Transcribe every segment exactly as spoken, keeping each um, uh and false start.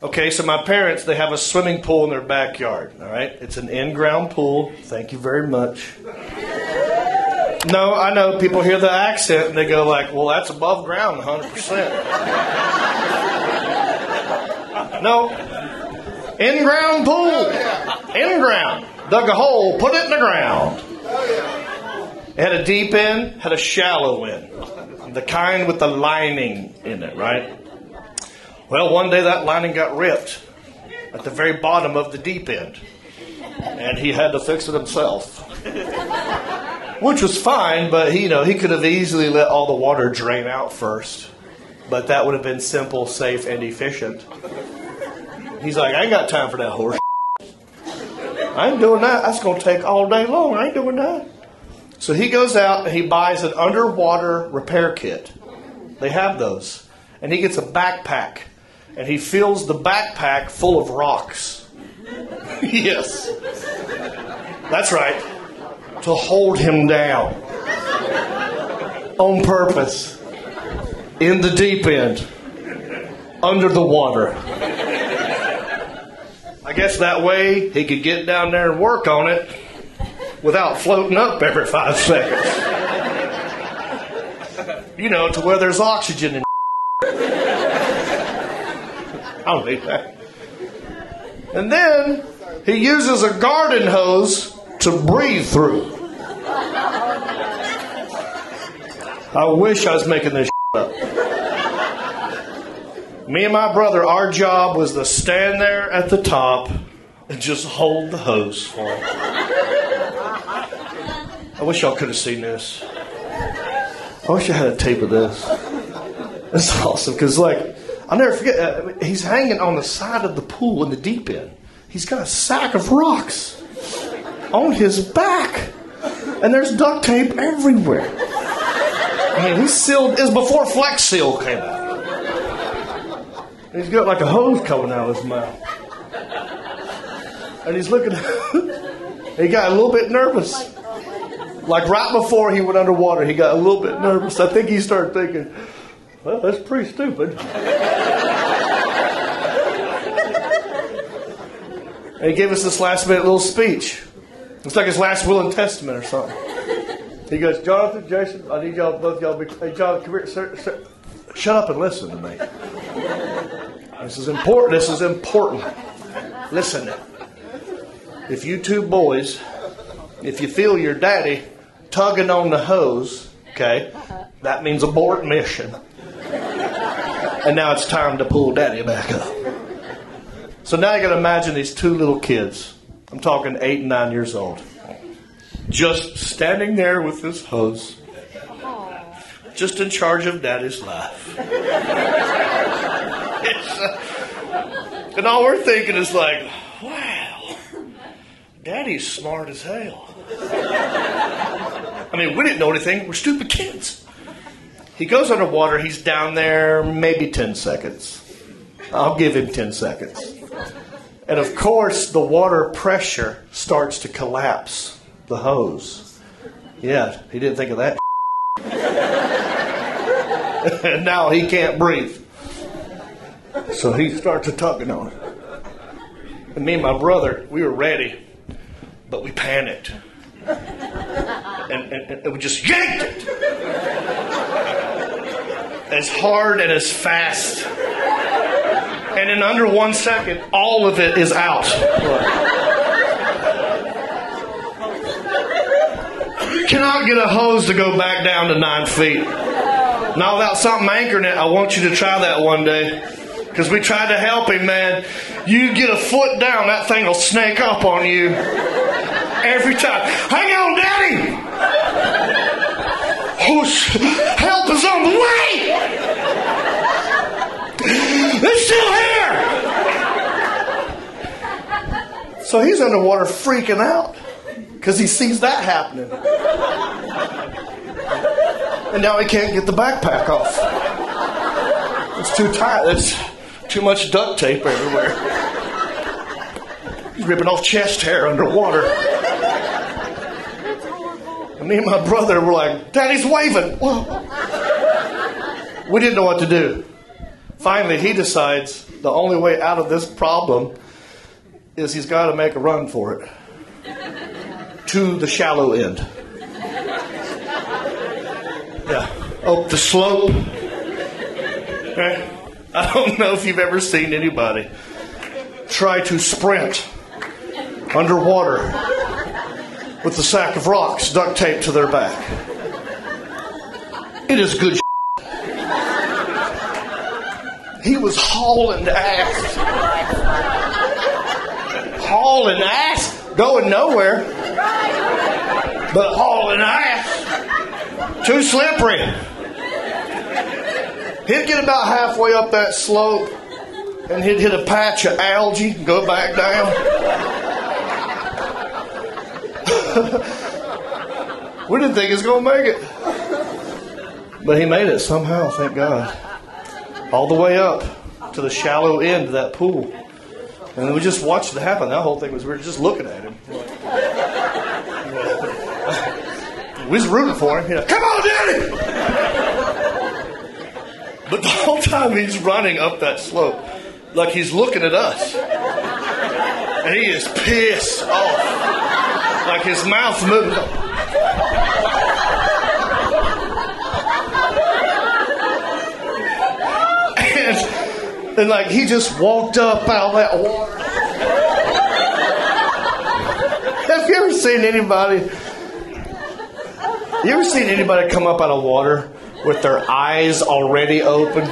Okay, so my parents, they have a swimming pool in their backyard, all right? It's an in-ground pool. Thank you very much. No, I know, people hear the accent and they go like, well, that's above ground one hundred percent. No, in-ground pool, in-ground. Dug a hole, put it in the ground. It had a deep end, had a shallow end, the kind with the lining in it, right? Well, one day that lining got ripped at the very bottom of the deep end, and he had to fix it himself, which was fine, but you know, he could have easily let all the water drain out first, but that would have been simple, safe, and efficient. He's like, I ain't got time for that horse shit. I ain't doing that. That's going to take all day long. I ain't doing that. So he goes out and he buys an underwater repair kit. They have those. And he gets a backpack. And he fills the backpack full of rocks. Yes. That's right. To hold him down. On purpose. In the deep end. Under the water. I guess that way he could get down there and work on it without floating up every five seconds. You know, to where there's oxygen and I don't need that. And then he uses a garden hose to breathe through. I wish I was making this up. Me and my brother, our job was to stand there at the top and just hold the hose for him. I wish y'all could have seen this. I wish I had a tape of this. That's awesome, because like, I'll never forget, uh, he's hanging on the side of the pool in the deep end. He's got a sack of rocks on his back, and there's duct tape everywhere. I mean, he's sealed, it was before Flex Seal came out. And he's got like a hose coming out of his mouth. And he's looking, he got a little bit nervous. Like right before he went underwater, he got a little bit nervous. I think he started thinking, well, that's pretty stupid. And he gave us this last-minute little speech. It's like his last will and testament or something. He goes, Jonathan, Jason, I need y'all, both y'all, be, hey, John, come here, sir, sir. Shut up and listen to me. This is important. This is important. Listen. If you two boys, if you feel your daddy tugging on the hose, okay, that means abort mission. And now it's time to pull daddy back up. So now you got to imagine these two little kids. I'm talking eight and nine years old. Just standing there with this hose. Aww. Just in charge of daddy's life. uh, and all we're thinking is like, wow, daddy's smart as hell. I mean, we didn't know anything. We're stupid kids. He goes underwater. He's down there maybe ten seconds. I'll give him ten seconds. And of course, the water pressure starts to collapse the hose. Yeah, he didn't think of that. And now he can't breathe. So he starts tugging on it. And me and my brother, we were ready, but we panicked. And, and, and we just yanked it. As hard and as fast. And in under one second, all of it is out. You cannot get a hose to go back down to nine feet. Not without something anchoring it. I want you to try that one day. Because we tried to help him, man. You get a foot down, that thing will snake up on you. Every time. Hang on, Daddy! Whoosh. Help is on the way! It's still here! So he's underwater freaking out because he sees that happening. And now he can't get the backpack off. It's too tight. There's too much duct tape everywhere. He's ripping off chest hair underwater. Me and my brother were like, Daddy's waving. Whoa. We didn't know what to do. Finally, he decides the only way out of this problem is he's got to make a run for it to the shallow end. Yeah, up the slope. Okay. I don't know if you've ever seen anybody try to sprint underwater with a sack of rocks duct taped to their back. It is good. He was hauling ass. Hauling ass. Going nowhere. But hauling ass. Too slippery. He'd get about halfway up that slope and he'd hit a patch of algae and go back down. We didn't think he was going to make it. But he made it somehow, thank God. All the way up to the shallow end of that pool. And we just watched it happen. That whole thing was weird. Just looking at him. We was rooting for him. He's like, come on, Daddy! But the whole time he's running up that slope, like he's looking at us. And he is pissed off. Like his mouth moving up. And like he just walked up out of that water. Have you ever seen anybody? You ever seen anybody come up out of water with their eyes already open?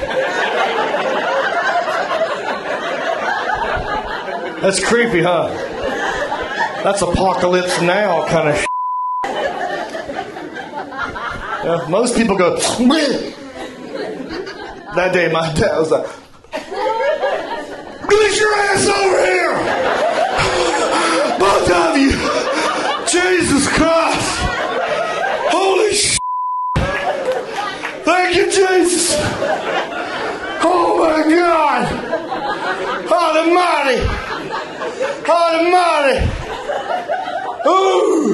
That's creepy, huh? That's apocalypse now kind of. Yeah, most people go. Bleh. That day, my dad was like. Get your ass over here! Both of you! Jesus Christ! Holy shit! Thank you, Jesus! Oh my God! Almighty! Almighty! Ooh!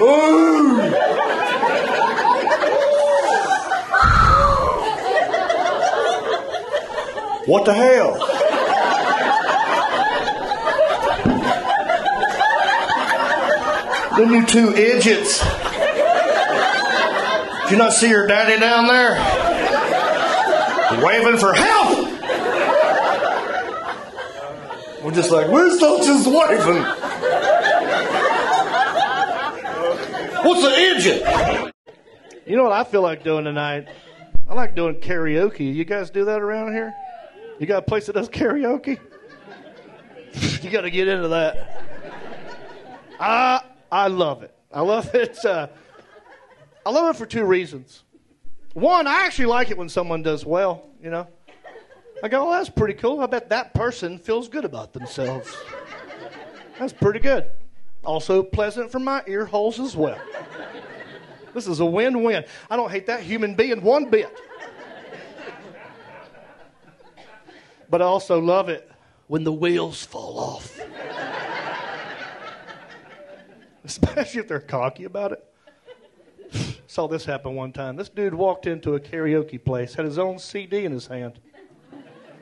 Ooh! Ooh! What the hell? Them you two idiots. Did you not see your daddy down there? Waving for help! We're just like, we're still just waving. What's an idiot? You know what I feel like doing tonight? I like doing karaoke. You guys do that around here? You got a place that does karaoke? You got to get into that. I I love it. I love it. Uh, I love it for two reasons. One, I actually like it when someone does well. You know, I go, oh, that's pretty cool. I bet that person feels good about themselves. That's pretty good. Also pleasant for my ear holes as well. This is a win-win. I don't hate that human being one bit. But I also love it when the wheels fall off. Especially if they're cocky about it. Saw this happen one time. This dude walked into a karaoke place, had his own C D in his hand.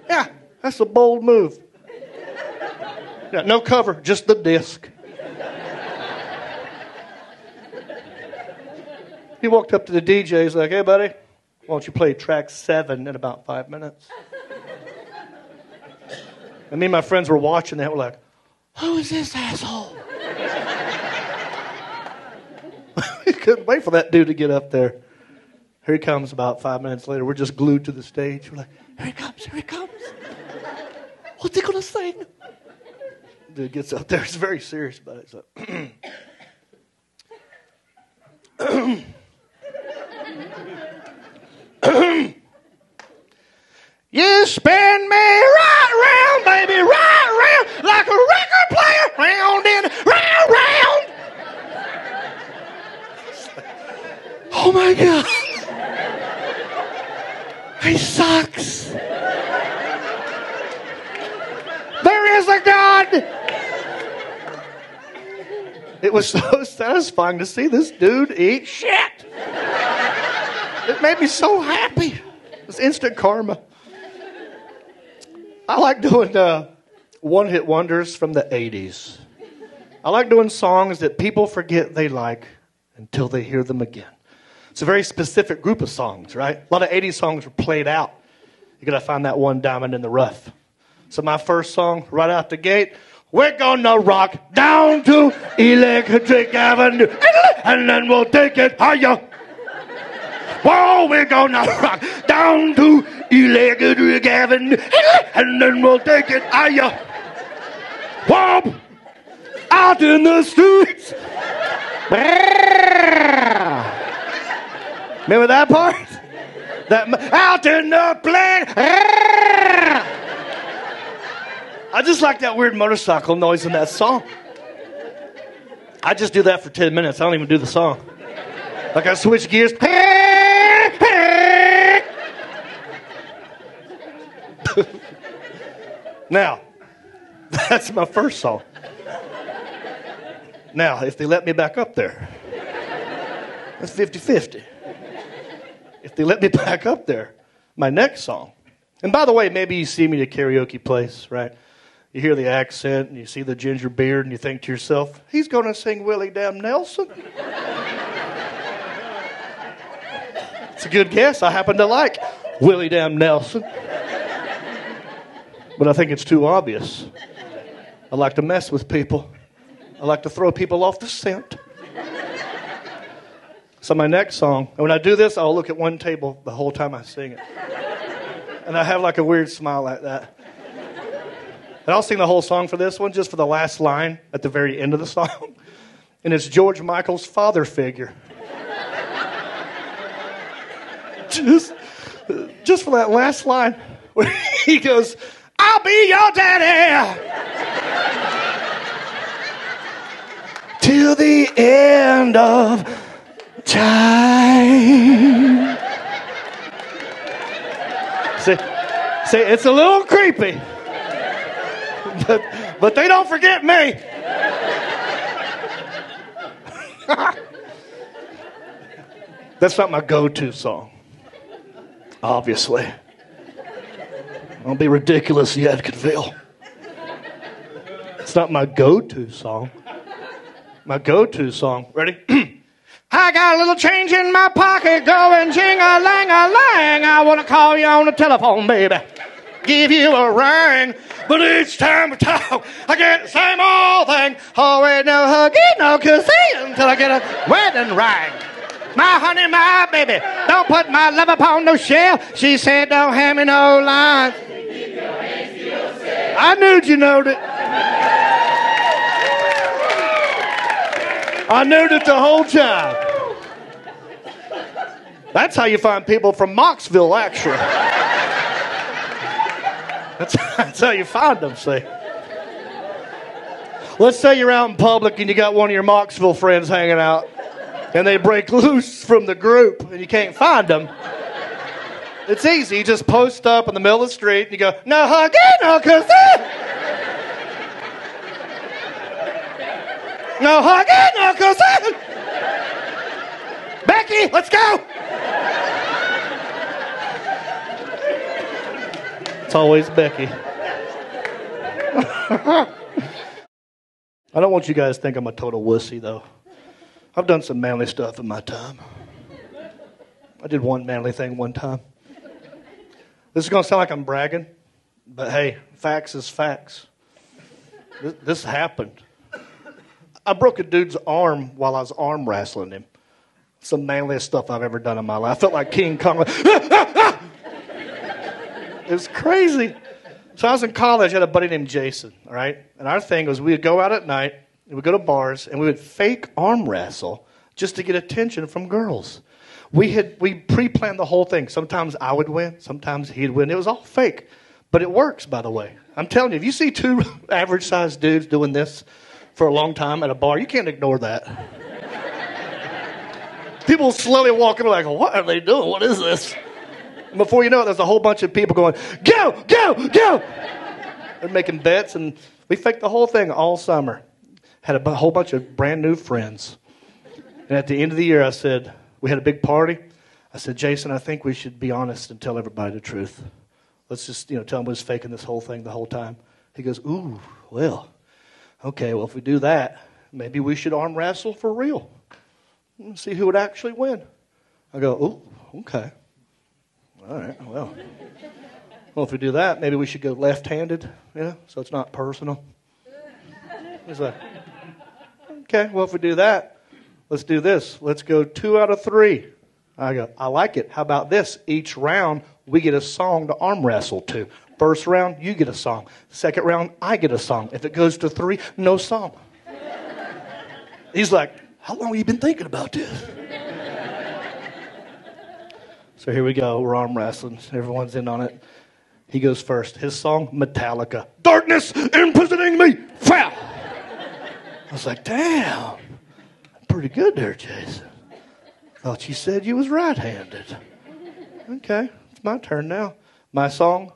Yeah, that's a bold move. Yeah, no cover, just the disc. He walked up to the D J, he's like, hey, buddy, why don't you play track seven in about five minutes? And me and my friends were watching that. We're like, who is this asshole? We couldn't wait for that dude to get up there. Here he comes about five minutes later. We're just glued to the stage. We're like, here he comes, here he comes. What's he going to sing? Dude gets up there. He's very serious about it. He's like, you spin me right round, baby, right round, like a record player, round and round, round. Oh, my God. He sucks. There is a God. It was so satisfying to see this dude eat shit. It made me so happy. It's instant karma. I like doing uh, one-hit wonders from the eighties. I like doing songs that people forget they like until they hear them again. It's a very specific group of songs, right? A lot of eighties songs were played out. You got to find that one diamond in the rough. So my first song, right out the gate, we're gonna rock down to Electric Avenue, and then we'll take it higher. Whoa, we're gonna rock down to Electric Avenue, and then we'll take it higher. Whoa, out in the streets. Remember that part? That out in the plain. I just like that weird motorcycle noise in that song. I just do that for ten minutes. I don't even do the song. Like I switch gears. Now, that's my first song. Now, if they let me back up there, that's fifty-fifty. If they let me back up there, my next song. And by the way, maybe you see me at a karaoke place, right? You hear the accent, and you see the ginger beard, and you think to yourself, he's going to sing Willie damn Nelson. It's a good guess. I happen to like Willie damn Nelson. But I think it's too obvious. I like to mess with people. I like to throw people off the scent. So my next song, and when I do this, I'll look at one table the whole time I sing it. And I have like a weird smile like that. And I'll sing the whole song for this one, just for the last line at the very end of the song. And it's George Michael's father figure. Just, just for that last line where he goes, I'll be your daddy. Till the end of time. See, see, it's a little creepy. But, but they don't forget me. That's not my go-to song. Obviously. I'll be ridiculous yet, Adkinville. It's not my go-to song. My go-to song. Ready? I got a little change in my pocket going jing-a-lang-a-lang. I want to call you on the telephone, baby. Give you a ring. But each time we talk, I get the same old thing. Always no huggy, no kissing until I get a wedding ring. My honey, my baby, don't put my love upon no shell. She said don't hand me no lines. Keep your hands to yourself. I knew you knowed it. I knew that the whole time. That's how you find people from Moxville, actually. That's, that's how you find them, see. Let's say you're out in public and you got one of your Moxville friends hanging out, and they break loose from the group and you can't find them. It's easy. You just post up in the middle of the street and you go, no huggy, no kissy. No hugging, no kissing. Becky, let's go. It's always Becky. I don't want you guys to think I'm a total wussy, though. I've done some manly stuff in my time. I did one manly thing one time. This is going to sound like I'm bragging, but hey, facts is facts. This, this happened. I broke a dude's arm while I was arm wrestling him. Some the manliest stuff I've ever done in my life. I felt like King Kong. It was crazy. So I was in college. I had a buddy named Jason, all right? And our thing was we would go out at night, and we'd go to bars, and we would fake arm wrestle just to get attention from girls. We had we pre-planned the whole thing. Sometimes I would win. Sometimes he'd win. It was all fake. But it works, by the way. I'm telling you, if you see two average-sized dudes doing this, for a long time at a bar, you can't ignore that. People slowly walk in like, what are they doing? What is this? And before you know it, there's a whole bunch of people going, go, go, go. They're making bets, and we faked the whole thing all summer. Had a b- whole bunch of brand new friends. And at the end of the year, I said, we had a big party. I said, Jason, I think we should be honest and tell everybody the truth. Let's just, you know, tell them we're faking this whole thing the whole time. He goes, ooh, well, okay, well, if we do that, maybe we should arm wrestle for real and see who would actually win. I go, ooh, okay. All right, well. Well, if we do that, maybe we should go left-handed, you know, so it's not personal. He's like, okay, well, if we do that, let's do this. Let's go two out of three. I go, I like it. How about this? Each round, we get a song to arm wrestle to. First round, you get a song. Second round, I get a song. If it goes to three, no song. He's like, how long have you been thinking about this? So here we go. We're arm wrestling. Everyone's in on it. He goes first. His song, Metallica. Darkness imprisoning me. Foul. I was like, damn. Pretty good there, Jason. Thought you said you was right-handed. Okay. It's my turn now. My song,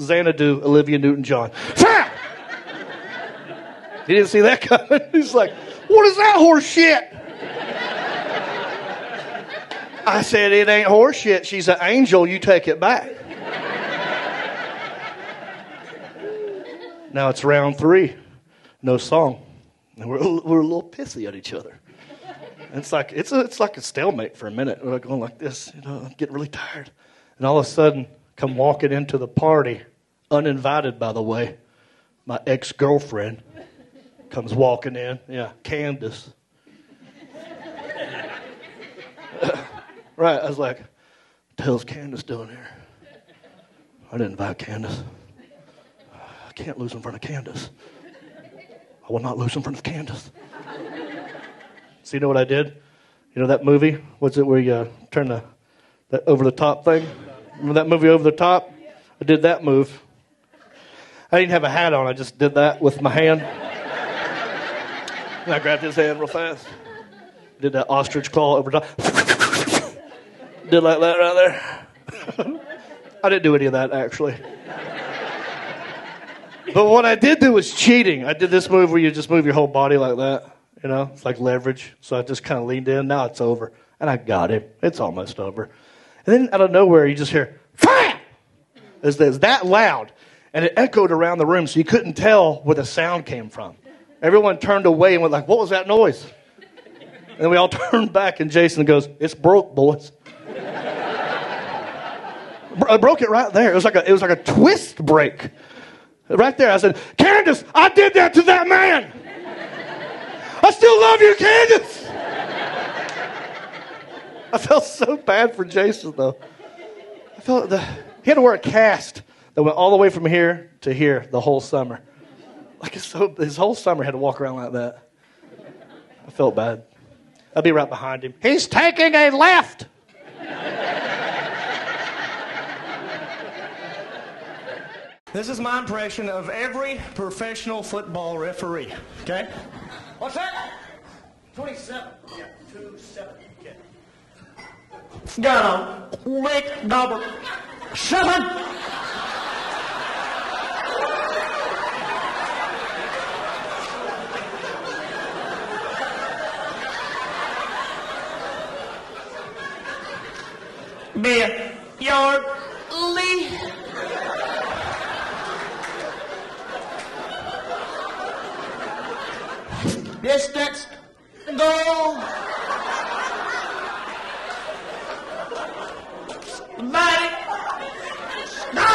Xanadu, Olivia Newton John. Foul. He didn't see that coming. He's like, what is that horse shit? I said, it ain't horse shit. She's an angel. You take it back. Now it's round three. No song. And we're, we're a little pissy at each other. And it's like it's, a, it's like a stalemate for a minute. We're going like this. You know, I'm getting really tired. And all of a sudden, come walking into the party, uninvited, by the way, my ex-girlfriend comes walking in. Yeah, Candace. Right, I was like, what the hell's Candace doing here? I didn't invite Candace. I can't lose in front of Candace. I will not lose in front of Candace. So you know what I did? You know that movie? What's it where you uh, turn the that over-the-top thing? Remember that movie Over the Top? I did that move. I didn't have a hat on. I just did that with my hand. And I grabbed his hand real fast. Did that ostrich claw over the top. Did like that right there. I didn't do any of that, actually. But what I did do was cheating. I did this move where you just move your whole body like that. You know, it's like leverage. So I just kind of leaned in. Now it's over. And I got it. It's almost over. And then out of nowhere, you just hear, fire! It's that loud. And it echoed around the room, so you couldn't tell where the sound came from. Everyone turned away and went like, what was that noise? And we all turned back, and Jason goes, it's broke, boys. I broke it right there. It was like a it was like a twist break. Right there. I said, Candace, I did that to that man. I still love you, Candace. I felt so bad for Jason though. I felt the he had to wear a cast that went all the way from here to here the whole summer. Like his whole, his whole summer had to walk around like that. I felt bad. I'd be right behind him. He's taking a left. This is my impression of every professional football referee, okay? What's that? twenty-seven. Yeah, two seven. Okay. Got a lick number seven. Beer. Yard. Lee. Distance, goal, body, now,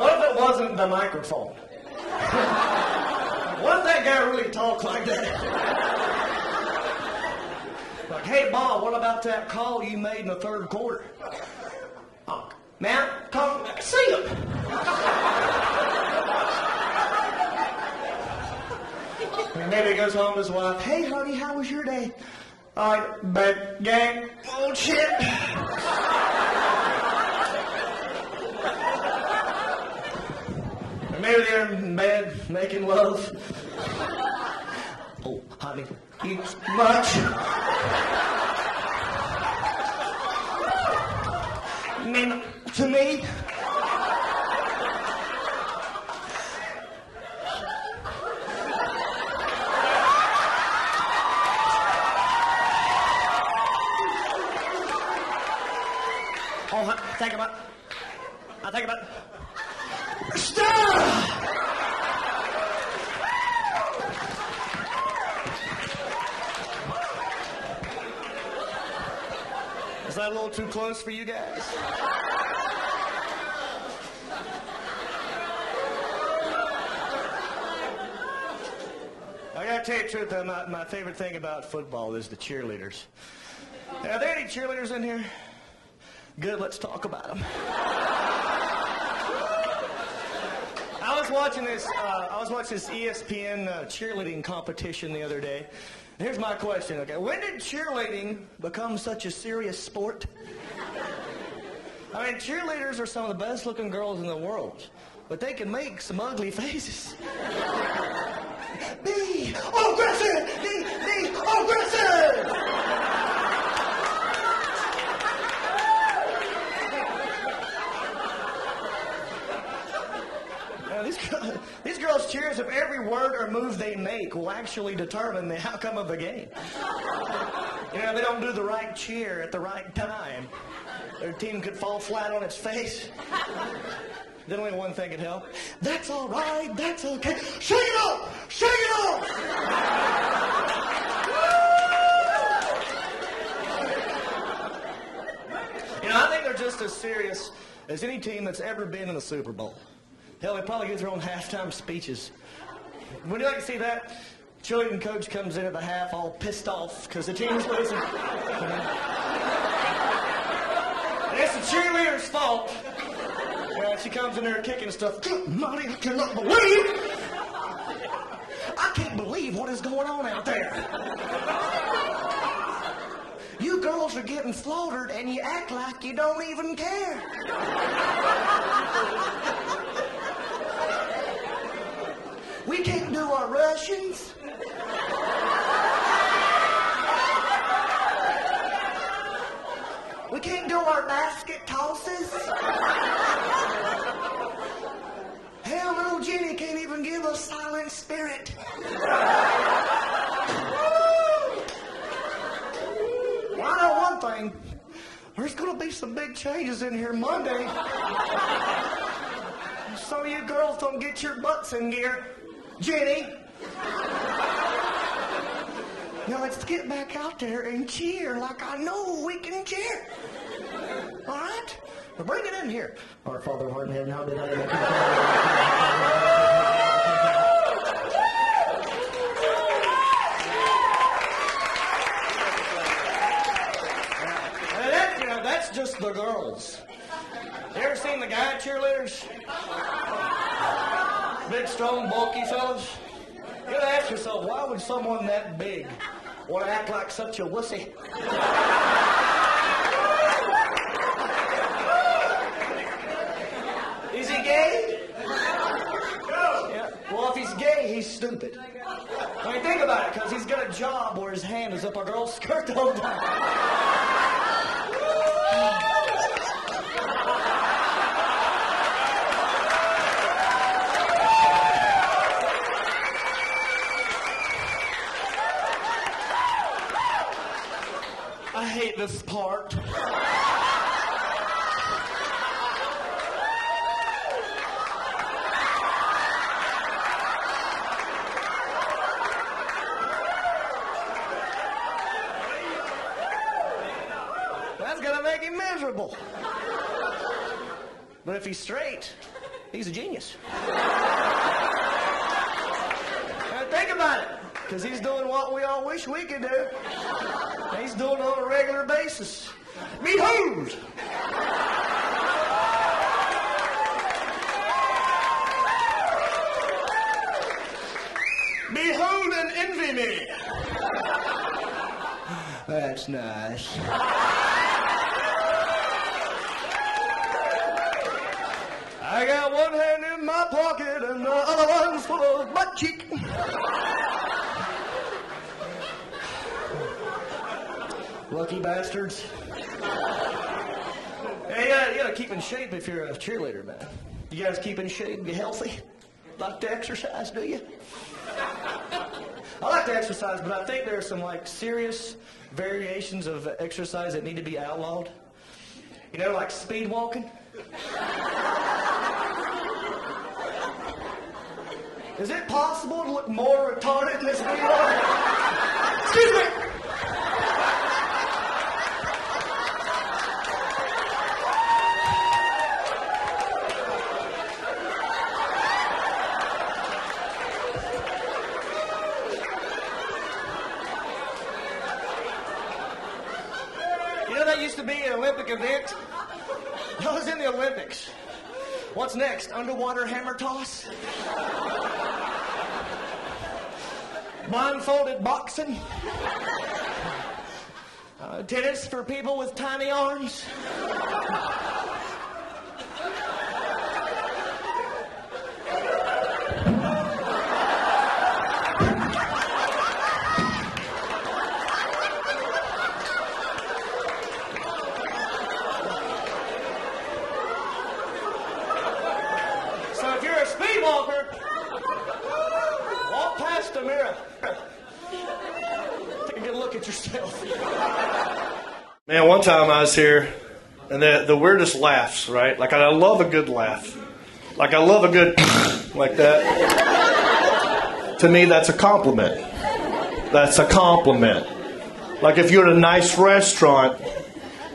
what if it wasn't the microphone? What if that guy really talked like that? Like, hey, Bob, what about that call you made in the third quarter? Oh, man, come see him. And maybe he goes home to his wife. Hey, honey, how was your day? All right, bad gang, old shit. And maybe they're in bed making love. Oh, honey, eat much. Name to me. don't ha- think about. I think about. Stop! Is that a little too close for you guys? I gotta tell you the truth, though, my, my favorite thing about football is the cheerleaders. Are there any cheerleaders in here? Good, let's talk about them. I was watching this, uh, I was watching this E S P N uh, cheerleading competition the other day. Here's my question, okay? When did cheerleading become such a serious sport? I mean, cheerleaders are some of the best looking girls in the world, but they can make some ugly faces. Be aggressive! Be, be aggressive! Now, these, these girls' cheers, if every word or move they make will actually determine the outcome of the game. You know, if they don't do the right cheer at the right time, their team could fall flat on its face. Then only one thing could help. That's all right. That's okay. Shake it up! Shake it up! You know, I think they're just as serious as any team that's ever been in the Super Bowl. Hell, they probably give their own halftime speeches. Would you like to see that? Cheerleading coach comes in at the half all pissed off because the team's losing. And it's the cheerleader's fault. Uh, she comes in there kicking stuff. Good money, I cannot believe. I can't believe what is going on out there. You girls are getting slaughtered and you act like you don't even care. We can't do our Russians. We can't do our basket tosses. Hell, little Jenny can't even give us silent spirit. Well, I know one thing. There's going to be some big changes in here Monday. So you girls don't get your butts in gear, Jenny. Now let's get back out there and cheer like I know we can cheer. All right? Now bring it in here. Our Father who art in heaven, hallowed be thy name. Now, that, you know, that's just the girls. You ever seen the guy cheerleaders? Big, strong, bulky fellas. You gotta ask yourself, why would someone that big want to act like such a wussy? Is he gay? Yeah. Well, if he's gay, he's stupid. I mean, think about it, because he's got a job where his hand is up a girl's skirt the whole time. This part. That's gonna make him miserable. But if he's straight, he's a genius. Now think about it, because he's doing what we all wish we could do. He's doing it on a regular basis. Behold! Behold and envy me. That's nice. I got one hand in my pocket and the other one's full of my cheek. Lucky bastards. Hey, you gotta, you gotta keep in shape if you're a cheerleader, man. You guys keep in shape? You healthy? Like to exercise, do you? I like to exercise, but I think there are some like serious variations of exercise that need to be outlawed. You know, like speed walking? Is it possible to look more retarded than this video? Excuse me! You know that used to be an Olympic event? That was in the Olympics. What's next? Underwater hammer toss? Blindfolded boxing, uh, tennis for people with tiny arms. So if you're a speed walker, walk past the mirror. Take a good look at yourself. Man, one time I was here, and the, the weirdest laughs, right? Like, I love a good laugh. Like, I love a good like that. To me, that's a compliment. That's a compliment. Like, if you're at a nice restaurant,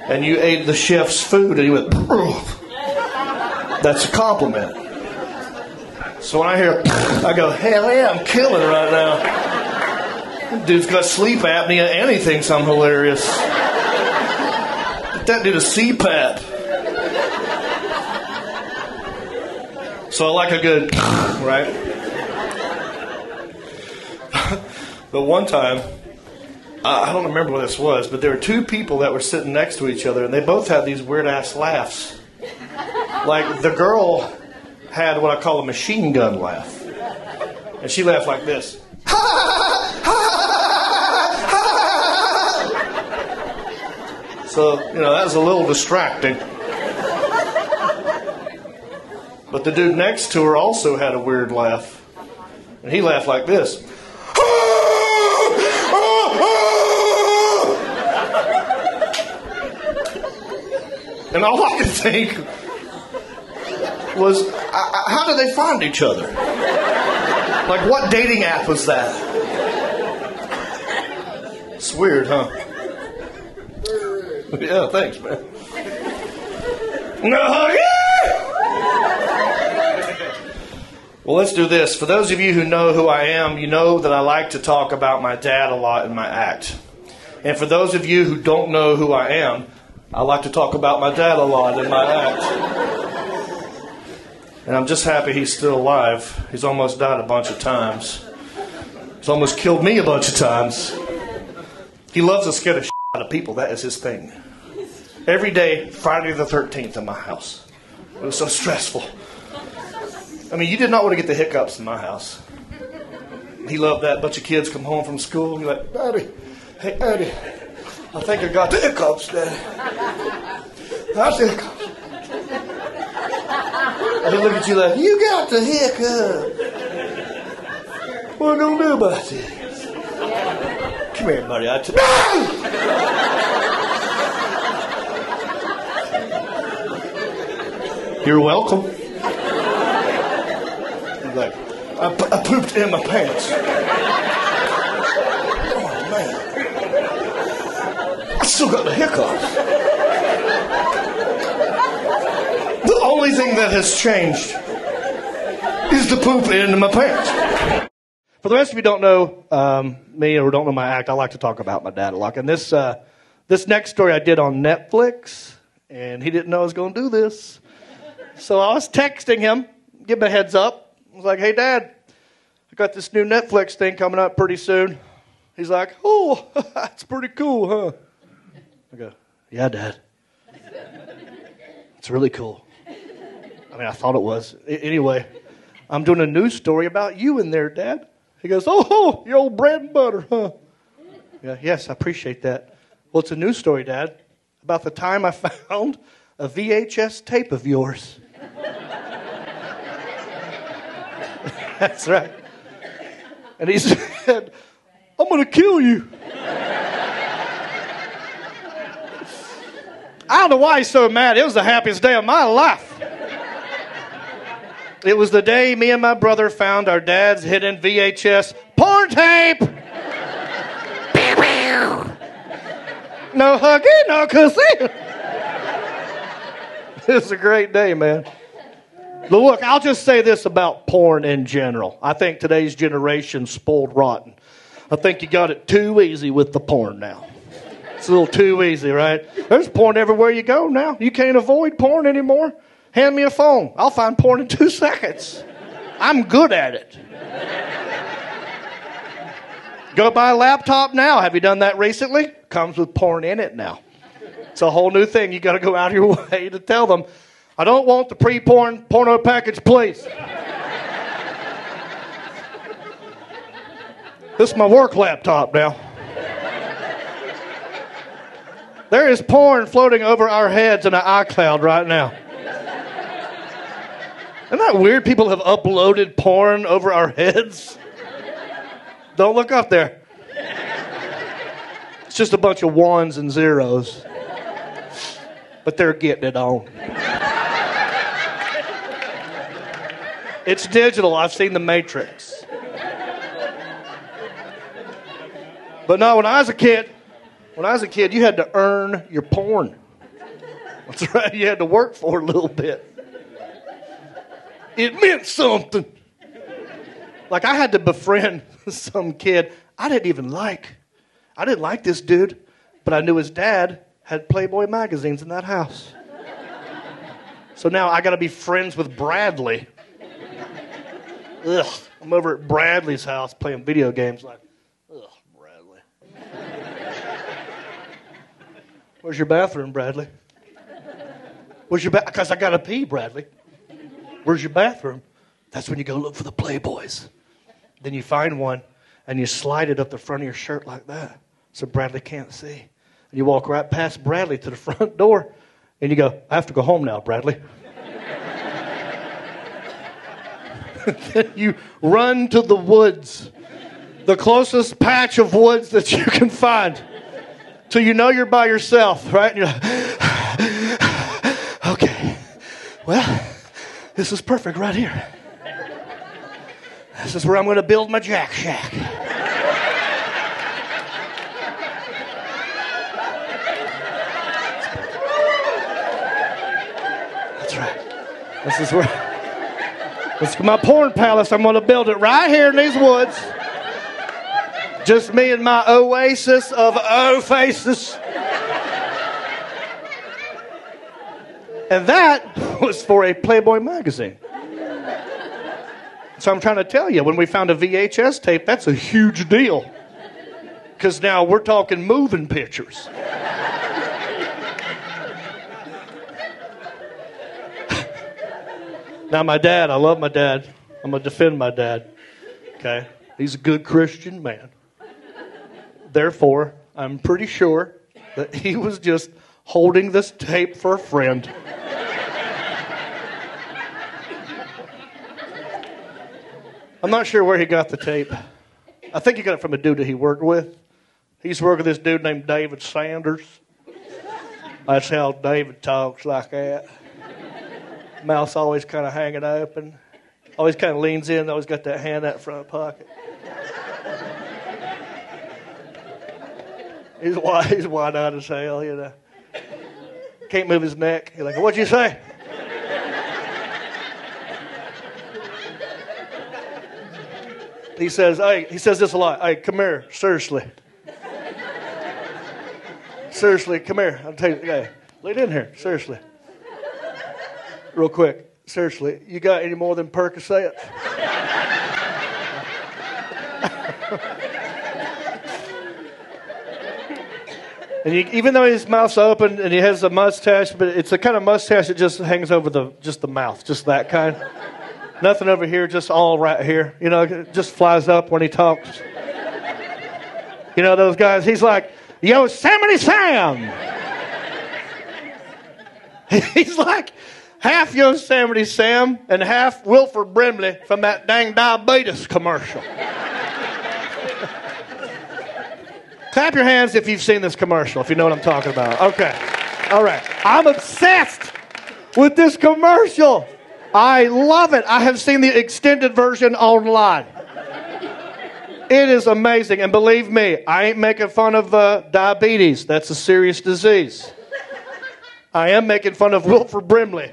and you ate the chef's food, and you went, that's a compliment. So when I hear, I go, hell yeah, I'm killing right now. Dude's got sleep apnea and he thinks I'm hilarious. Get that dude a C PAP. So I like a good, right? But one time, I don't remember what this was, but there were two people that were sitting next to each other and they both had these weird ass laughs. Like the girl had what I call a machine gun laugh. And she laughed like this. So, you know, that was a little distracting. But the dude next to her also had a weird laugh. And he laughed like this. And all I could think was, I, I, how do they find each other? Like, what dating app was that? It's weird, huh? Yeah, thanks, man. No, yeah! Well, let's do this. For those of you who know who I am, you know that I like to talk about my dad a lot in my act. And for those of you who don't know who I am, I like to talk about my dad a lot in my act. And I'm just happy he's still alive. He's almost died a bunch of times. He's almost killed me a bunch of times. He loves to scare the shit out of people. That is his thing. Every day, Friday the thirteenth in my house. It was so stressful. I mean, you did not want to get the hiccups in my house. He loved that. A bunch of kids come home from school and be like, Daddy, hey, Daddy, I think I got the hiccups, Daddy. Got the hiccups. And they look at you like, you got the hiccup. What are we going to do about this? Come here, buddy. I t- no! You're welcome. I'm like, I, p- I pooped in my pants. Oh, man. I still got the hiccups. The only thing that has changed is the poop in my pants. For the rest of you who don't know um, me or don't know my act, I like to talk about my dad a lot. And this uh, this next story I did on Netflix, and he didn't know I was going to do this. So I was texting him, give him a heads up. I was like, hey, Dad, I got this new Netflix thing coming up pretty soon. He's like, oh, that's pretty cool, huh? I go, yeah, Dad. It's really cool. I mean, I thought it was. I- anyway, I'm doing a news story about you in there, Dad. He goes, oh, oh, your old bread and butter, huh? Yeah, yes, I appreciate that. Well, it's a news story, Dad, about the time I found a V H S tape of yours. That's right. And he said, I'm going to kill you. I don't know why he's so mad. It was the happiest day of my life. It was the day me and my brother found our dad's hidden V H S porn tape. No huggy, no cussing. It was a great day, man. But look, I'll just say this about porn in general. I think today's generation's spoiled rotten. I think you got it too easy with the porn now. It's a little too easy, right? There's porn everywhere you go now. You can't avoid porn anymore. Hand me a phone. I'll find porn in two seconds. I'm good at it. Go buy a laptop now. Have you done that recently? Comes with porn in it now. It's a whole new thing. You got to go out of your way to tell them, I don't want the pre-porn porno package, please. This is my work laptop now. There is porn floating over our heads in an iCloud right now. Isn't that weird? People have uploaded porn over our heads. Don't look up there. It's just a bunch of ones and zeros. But they're getting it on. It's digital. I've seen the Matrix. But no, when I was a kid, when I was a kid, you had to earn your porn. That's right. You had to work for it a little bit. It meant something. Like, I had to befriend some kid I didn't even like. I didn't like this dude, but I knew his dad had Playboy magazines in that house. So now I got to be friends with Bradley. Ugh, I'm over at Bradley's house playing video games like, ugh, Bradley. Where's your bathroom, Bradley? Where's your bathroom? Because I got to pee, Bradley. Where's your bathroom? That's when you go look for the Playboys. Then you find one, and you slide it up the front of your shirt like that so Bradley can't see. And you walk right past Bradley to the front door, and you go, I have to go home now, Bradley. Then you run to the woods, the closest patch of woods that you can find, till you know you're by yourself, right? And you're like, okay, well, this is perfect right here. This is where I'm going to build my jack shack. That's right. This is where... This is my porn palace. I'm going to build it right here in these woods. Just me and my oasis of O-faces. And that was for a Playboy magazine. So I'm trying to tell you, when we found a V H S tape, that's a huge deal. Because now we're talking moving pictures. Now my dad, I love my dad. I'm going to defend my dad. Okay? He's a good Christian man. Therefore, I'm pretty sure that he was just holding this tape for a friend. I'm not sure where he got the tape. I think he got it from a dude that he worked with. He used to work with this dude named David Sanders. That's how David talks like that. Mouth's always kind of hanging open. Always kind of leans in. Always got that hand out front pocket. He's wide, he's wide-eyed as hell, you know. Can't move his neck. He's like, what'd you say? He says, hey, he says this a lot. Hey, come here, seriously. Seriously, come here. I'll tell you, hey, lean in here, seriously. Real quick, seriously, you got any more than Percocet? And he, even though his mouth's open and he has a mustache, but it's the kind of mustache that just hangs over the just the mouth, just that kind. Nothing over here, just all right here. You know, it just flies up when he talks. You know, those guys, he's like, Yosemite Sam. He's like half Yosemite Sam and half Wilford Brimley from that dang diabetes commercial. Clap your hands if you've seen this commercial, if you know what I'm talking about. Okay. All right. I'm obsessed with this commercial. I love it. I have seen the extended version online. It is amazing. And believe me, I ain't making fun of uh, diabetes. That's a serious disease. I am making fun of Wilford Brimley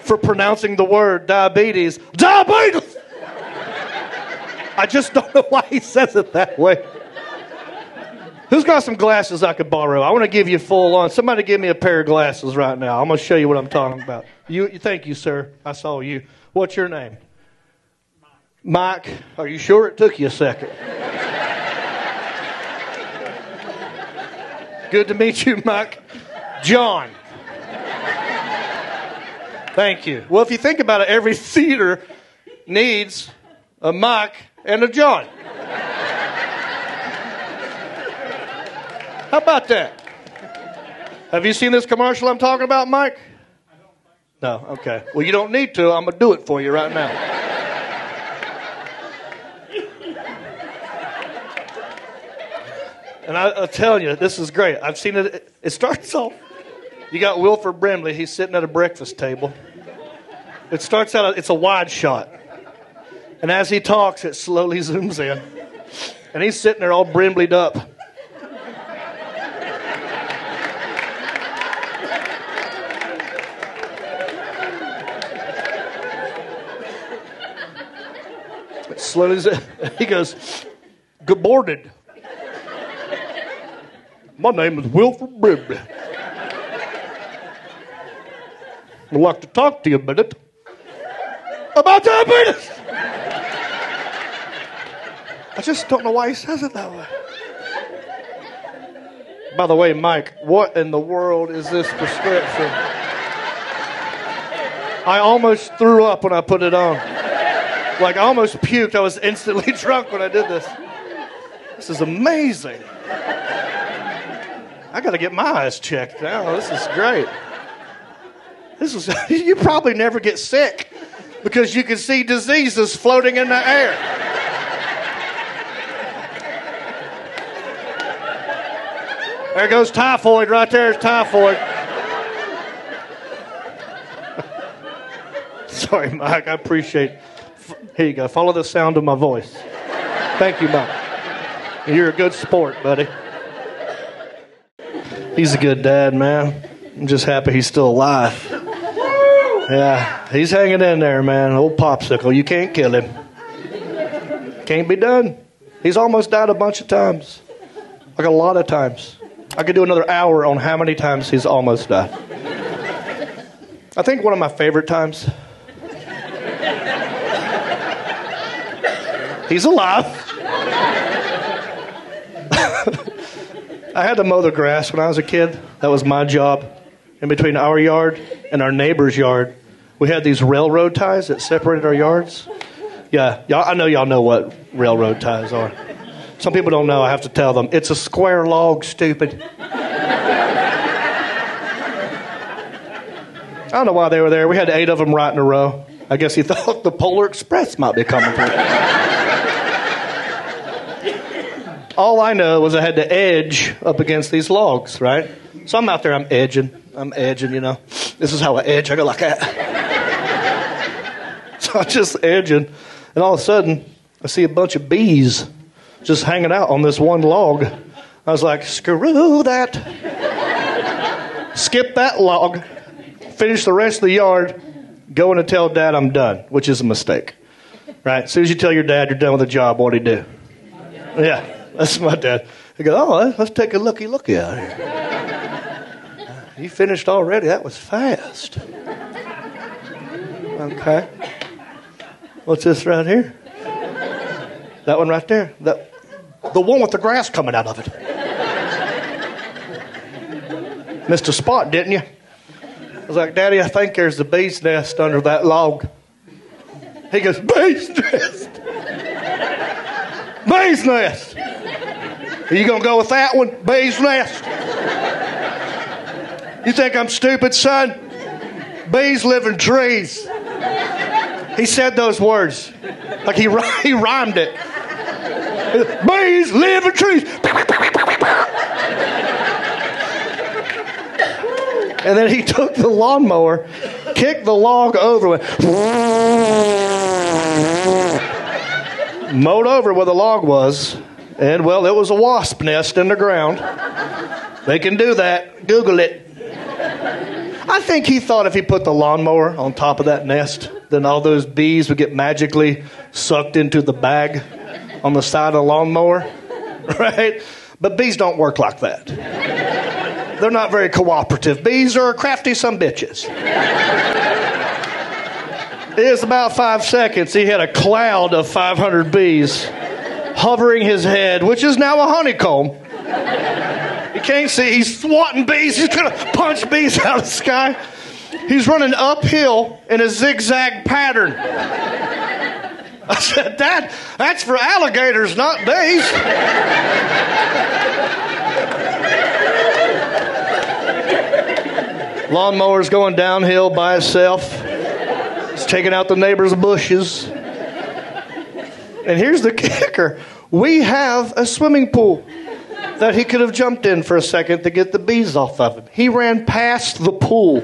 for pronouncing the word diabetes. Diabetes! I just don't know why he says it that way. Who's got some glasses I could borrow? I want to give you full on. Somebody give me a pair of glasses right now. I'm going to show you what I'm talking about. You, thank you, sir. I saw you. What's your name? Mike. Mike, are you sure it took you a second? Good to meet you, Mike. John. Thank you. Well, if you think about it, every theater needs a Mike and a John. How about that? Have you seen this commercial I'm talking about, Mike? I don't think so. No, okay. Well, you don't need to. I'm going to do it for you right now. And I, I'll tell you, this is great. I've seen it. It starts off. You got Wilford Brimley. He's sitting at a breakfast table. It starts out, it's a wide shot. And as he talks, it slowly zooms in. And he's sitting there all brimbleyed up. Slowly, he goes, "Good morning. My name is Wilford Brimley. I'd like to talk to you a minute about diabetes." I just don't know why he says it that way. By the way, Mike, what in the world is this prescription? I almost threw up when I put it on. Like, I almost puked. I was instantly drunk when I did this. This is amazing. I got to get my eyes checked now. This is great. This is, you probably never get sick because you can see diseases floating in the air. There goes typhoid. Right there is typhoid. Sorry, Mike. I appreciate it. Here you go. Follow the sound of my voice. Thank you, Mike. You're a good sport, buddy. He's a good dad, man. I'm just happy he's still alive. Yeah, he's hanging in there, man. Old popsicle. You can't kill him. Can't be done. He's almost died a bunch of times. Like a lot of times. I could do another hour on how many times he's almost died. I think one of my favorite times... He's alive. I had to mow the grass when I was a kid. That was my job. In between our yard and our neighbor's yard, we had these railroad ties that separated our yards. Yeah, y'all, I know y'all know what railroad ties are. Some people don't know. I have to tell them. It's a square log, stupid. I don't know why they were there. We had eight of them right in a row. I guess he thought the Polar Express might be coming through. All I know was I had to edge up against these logs, right? So I'm out there, I'm edging. I'm edging, you know. This is how I edge. I go like that. So I'm just edging. And all of a sudden, I see a bunch of bees just hanging out on this one log. I was like, screw that. Skip that log. Finish the rest of the yard. Going to tell Dad I'm done, which is a mistake. Right? As soon as you tell your dad you're done with the job, what'd he do? Yeah. That's my dad. I go, oh, let's take a looky-looky out here. You finished already. That was fast. Okay. What's this right here? That one right there. That, the one with the grass coming out of it. Missed a spot, didn't you? I was like, Daddy, I think there's a bee's nest under that log. He goes, bee's nest? Bee's nest? Are you going to go with that one? Bee's nest. You think I'm stupid, son? Bees live in trees. He said those words. Like he, he rhymed it. Bees live in trees. And then he took the lawnmower, kicked the log over, went, mowed over where the log was, and, well, it was a wasp nest in the ground. They can do that. Google it. I think he thought if he put the lawnmower on top of that nest, then all those bees would get magically sucked into the bag on the side of the lawnmower, right? But bees don't work like that. They're not very cooperative. Bees are crafty some bitches. It was about five seconds. He had a cloud of five hundred bees hovering his head, which is now a honeycomb. You can't see. He's swatting bees. He's going to punch bees out of the sky. He's running uphill in a zigzag pattern. I said, "Dad, that's for alligators, not bees." Lawnmower's going downhill by itself. It's taking out the neighbor's bushes. And here's the kicker. We have a swimming pool that he could have jumped in for a second to get the bees off of him. He ran past the pool.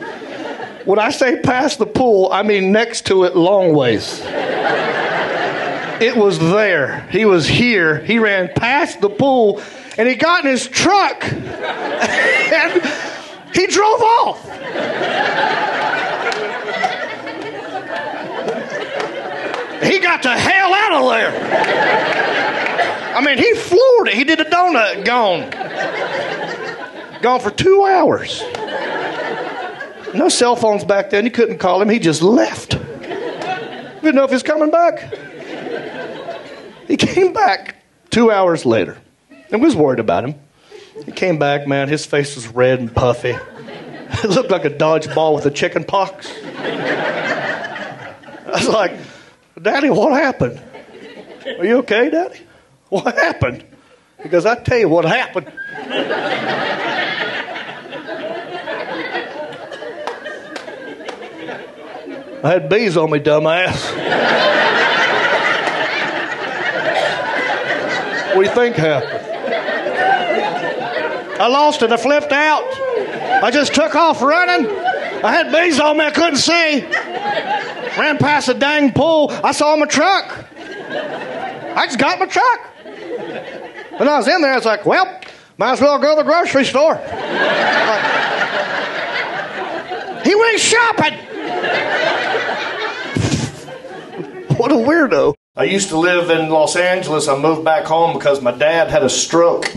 When I say past the pool, I mean next to it long ways. It was there. He was here. He ran past the pool, and he got in his truck, and he drove off. He got the hell out of there. I mean, he floored it. He did a donut. Gone. Gone for two hours. No cell phones back then. You couldn't call him. He just left. Didn't know if he was coming back. He came back two hours later. And we was worried about him. He came back, man. His face was red and puffy. It looked like a dodgeball with a chicken pox. I was like, "Daddy, what happened? Are you okay, Daddy? What happened?" He goes, "I tell you what happened. I had bees on me, dumbass." What do you think happened? "I lost it. I flipped out. I just took off running. I had bees on me. I couldn't see. Ran past a dang pool. I saw my truck. I just got my truck. When I was in there, I was like, well, might as well go to the grocery store." Like, he went shopping. What a weirdo. I used to live in Los Angeles. I moved back home because my dad had a stroke,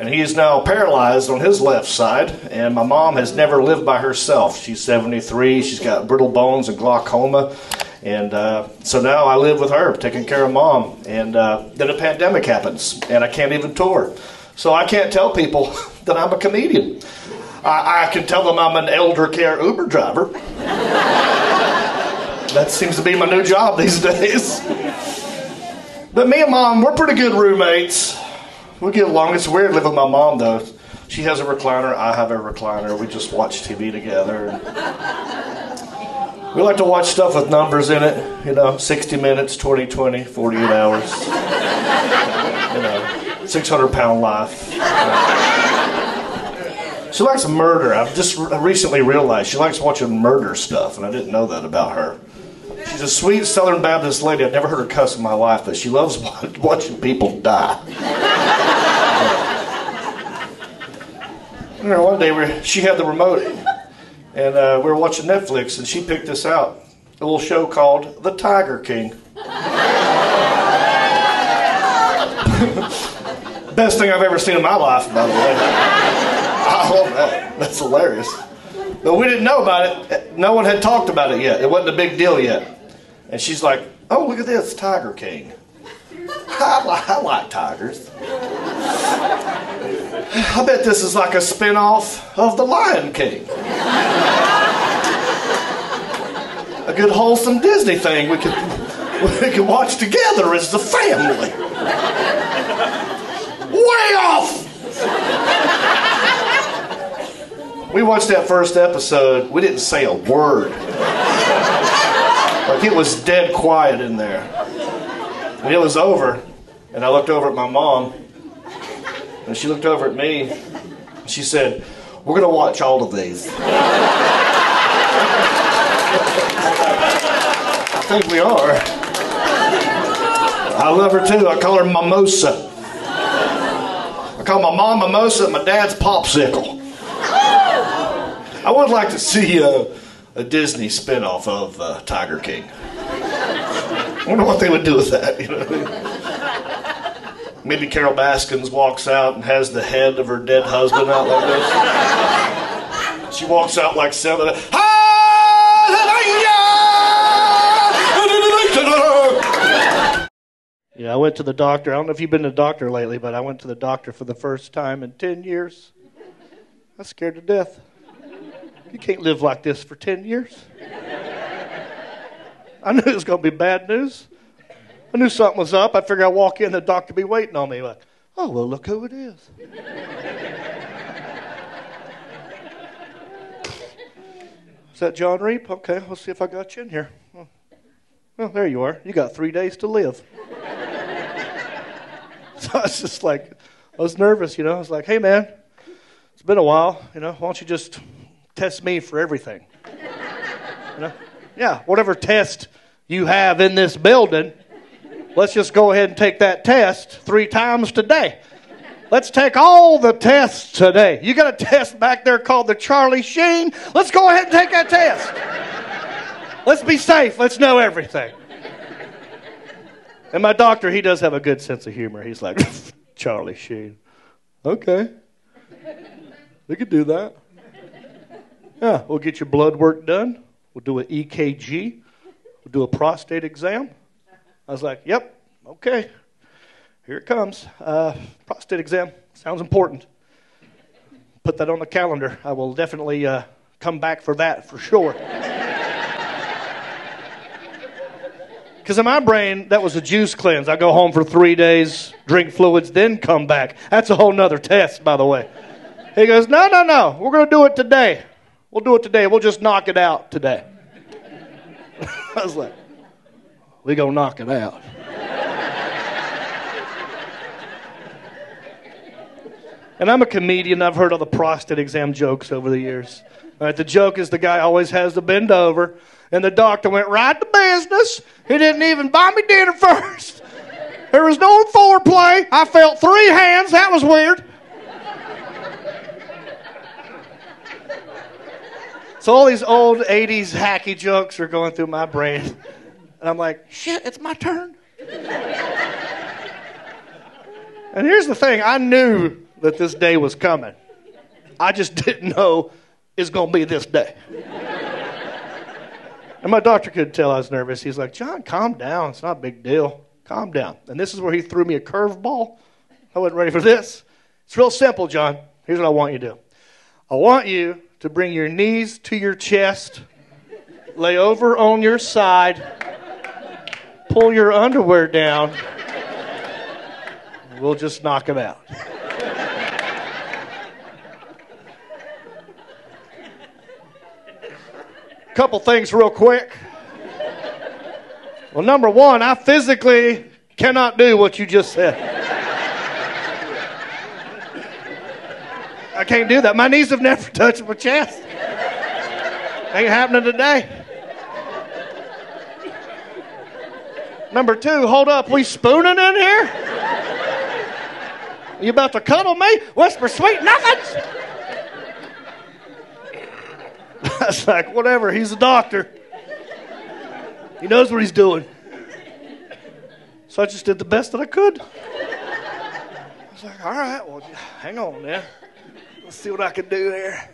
and he is now paralyzed on his left side, and my mom has never lived by herself. She's seventy-three. She's got brittle bones and glaucoma. And uh, so now I live with her, taking care of Mom. And uh, then a pandemic happens, and I can't even tour. So I can't tell people that I'm a comedian. I, I can tell them I'm an elder care Uber driver. That seems to be my new job these days. But me and Mom, we're pretty good roommates. We get along. It's weird living with my mom, though. She has a recliner. I have a recliner. We just watch T V together. We like to watch stuff with numbers in it, you know, sixty minutes, twenty twenty, forty-eight hours, you know, six hundred pound life. You know. She likes murder. I've just re- recently realized she likes watching murder stuff, and I didn't know that about her. She's a sweet Southern Baptist lady. I've never heard her cuss in my life, but she loves watching people die. You know, one day we, she had the remote. And uh, we were watching Netflix, and she picked this out. A little show called The Tiger King. Best thing I've ever seen in my life, by the way. I love that. That's hilarious. But we didn't know about it. No one had talked about it yet. It wasn't a big deal yet. And she's like, "Oh, look at this, Tiger King. I, li- I like tigers. I bet this is like a spin-off of The Lion King. A good wholesome Disney thing we could we could watch together as the family. Way off!" We watched that first episode. We didn't say a word. Like, it was dead quiet in there. And it was over, and I looked over at my mom, and she looked over at me, and she said, We're going to watch all of these. I think we are. I love her too. I call her Mimosa. I call my mom Mimosa and my dad's Popsicle. I would like to see uh, a Disney spinoff of uh, Tiger King. I wonder what they would do with that. You know what I mean? Maybe Carol Baskins walks out and has the head of her dead husband out like this. She walks out like seven. Hallelujah! Yeah, I went to the doctor. I don't know if you've been to the doctor lately, but I went to the doctor for the first time in ten years. I was scared to death. You can't live like this for ten years. I knew it was going to be bad news. I knew something was up. I figured I'd walk in, the doctor would be waiting on me. Like, oh, well, look who it is. Is that John Reap? Okay, we'll see if I got you in here. Well, well there you are. You got three days to live. So I was just like, I was nervous, you know. I was like, hey, man, it's been a while. You know, why don't you just test me for everything? You know? Yeah, whatever test you have in this building, let's just go ahead and take that test three times today. Let's take all the tests today. You got a test back there called the Charlie Sheen? Let's go ahead and take that test. Let's be safe. Let's know everything. And my doctor, he does have a good sense of humor. He's like, Charlie Sheen. Okay. We could do that. Yeah, we'll get your blood work done. We'll do an E K G. We'll do a prostate exam. I was like, yep, okay. Here it comes. Uh, prostate exam. Sounds important. Put that on the calendar. I will definitely uh, come back for that for sure. Because in my brain, that was a juice cleanse. I go home for three days, drink fluids, then come back. That's a whole nother test, by the way. He goes, no, no, no. We're going to do it today. We'll do it today. We'll just knock it out today. I was like, we gonna knock it out. And I'm a comedian. I've heard all the prostate exam jokes over the years. All right, the joke is the guy always has to bend over, and the doctor went right to business. He didn't even buy me dinner first. There was no foreplay. I felt three hands. That was weird. So all these old eighties hacky jokes are going through my brain. And I'm like, shit, it's my turn. And here's the thing. I knew that this day was coming. I just didn't know it's going to be this day. And my doctor could tell I was nervous. He's like, John, calm down. It's not a big deal. Calm down. And this is where he threw me a curveball. I wasn't ready for this. It's real simple, John. Here's what I want you to do. I want you to bring your knees to your chest, lay over on your side, pull your underwear down, and we'll just knock them out. Couple things real quick. Well, number one, I physically cannot do what you just said. I can't do that. My knees have never touched my chest. Ain't happening today. Number two, hold up. We spooning in here? You about to cuddle me? Whisper sweet nothings? I was like, whatever. He's a doctor. He knows what he's doing. So I just did the best that I could. I was like, all right, well, hang on now. Let's see what I can do there.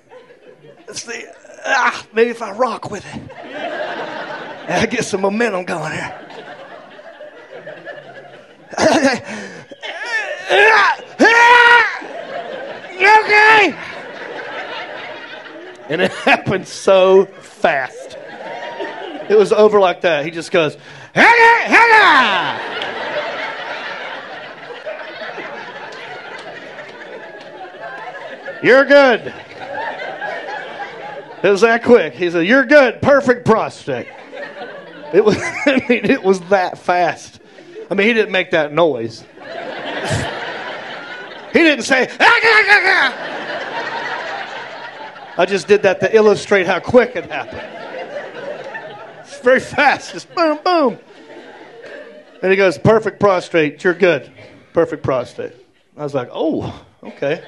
Let's see. Ah, maybe if I rock with it. And I get some momentum going here. Okay. And it happened so fast. It was over like that. He just goes, hey, hey. You're good. It was that quick. He said, you're good. Perfect prostate. It was, I mean, it was that fast. I mean, he didn't make that noise. He didn't say, ah, ah, ah, ah. I just did that to illustrate how quick it happened. It's very fast. Just boom, boom. And he goes, perfect prostate. You're good. Perfect prostate. I was like, oh, okay.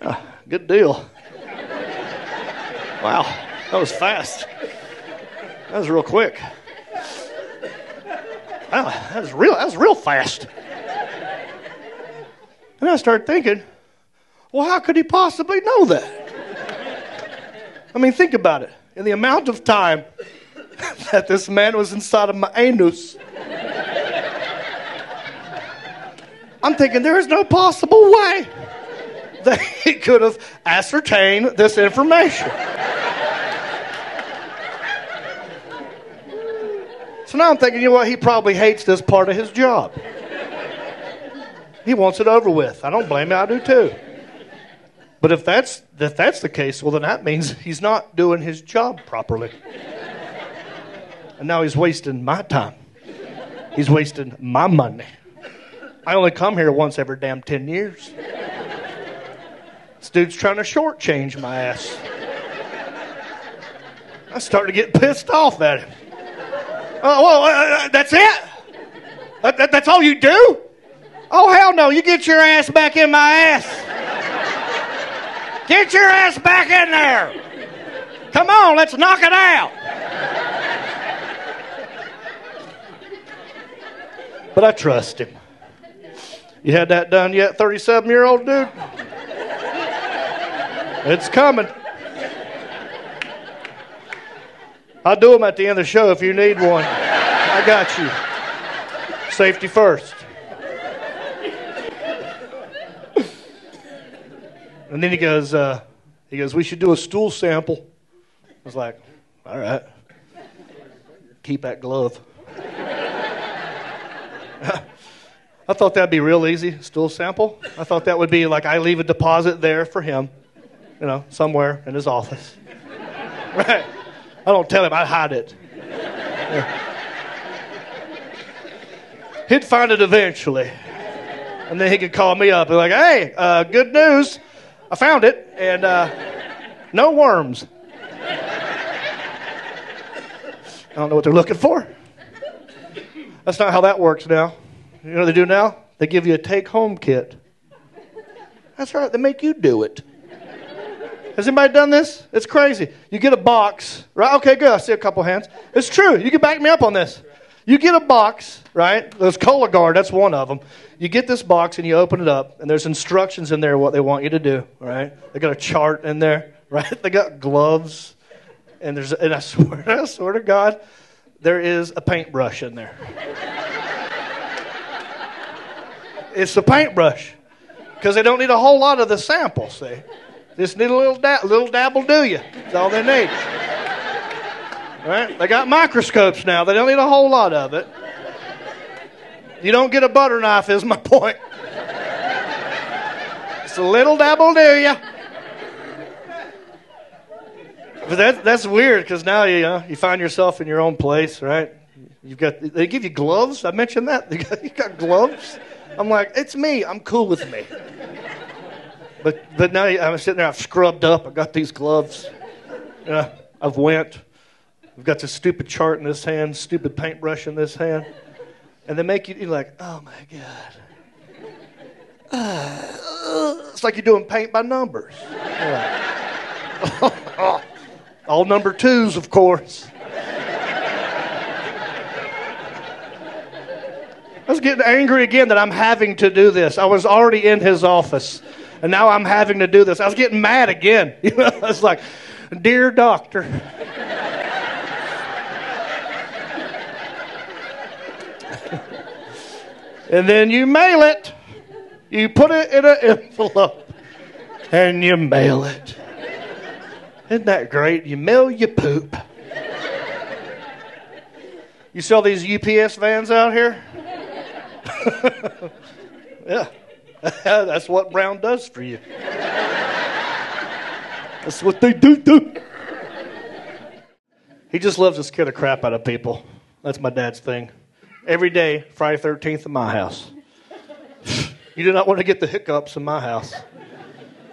Uh, good deal. Wow. That was fast. That was real quick. Wow, that was real, that was real fast. And I started thinking, well, how could he possibly know that? I mean, think about it. In the amount of time that this man was inside of my anus, I'm thinking there is no possible way that he could have ascertained this information. So now I'm thinking, you know what, he probably hates this part of his job. He wants it over with. I don't blame him, I do too. But if that's, if that's the case, well, then that means he's not doing his job properly. And now he's wasting my time. He's wasting my money. I only come here once every damn ten years. This dude's trying to shortchange my ass. I started to get pissed off at him. Oh, well, uh, that's it? That, that, that's all you do? Oh, hell no. You get your ass back in my ass. Get your ass back in there. Come on, let's knock it out. But I trust him. You had that done yet, thirty-seven-year-old dude? It's coming. I'll do them at the end of the show if you need one. I got you. Safety first. And then he goes, uh, he goes, we should do a stool sample. I was like, all right. Keep that glove. I thought that'd be real easy, stool sample. I thought that would be like I leave a deposit there for him, you know, somewhere in his office. Right? I don't tell him, I hide it. Yeah. He'd find it eventually. And then he could call me up and be like, hey, uh, good news. I found it, and uh, no worms. I don't know what they're looking for. That's not how that works now. You know what they do now? They give you a take-home kit. That's right. They make you do it. Has anybody done this? It's crazy. You get a box, right? Okay, good. I see a couple hands. It's true. You can back me up on this. You get a box, right? Those Cola Guard, that's one of them. You get this box, and you open it up, and there's instructions in there what they want you to do, right? They got a chart in there, right? They got gloves, and there's, and I swear, I swear to God, there is a paintbrush in there. It's the paintbrush, because they don't need a whole lot of the sample, see? Just need a little, da- little dabble, do you? That's all they need. All right? They got microscopes now. They don't need a whole lot of it. You don't get a butter knife is my point. It's a little dabble, do you? But that, that's weird, because now you, uh, you find yourself in your own place, right? You've got, they give you gloves. I mentioned that. You got, you got gloves. I'm like, it's me. I'm cool with me. But but now I'm sitting there. I've scrubbed up. I got these gloves. Uh, I've went. I've got this stupid chart in this hand, stupid paintbrush in this hand. And they make you, you're like, oh, my God. Uh, uh, it's like you're doing paint by numbers. Like, all number twos, of course. I was getting angry again that I'm having to do this. I was already in his office, and now I'm having to do this. I was getting mad again. You know, I was like, dear doctor. And then you mail it. You put it in an envelope, and you mail it. Isn't that great? You mail your poop. You saw these U P S vans out here? Yeah, that's what Brown does for you. That's what they do do. He just loves to scare the crap out of people. That's my dad's thing. Every day, Friday thirteenth in my house. You do not want to get the hiccups in my house.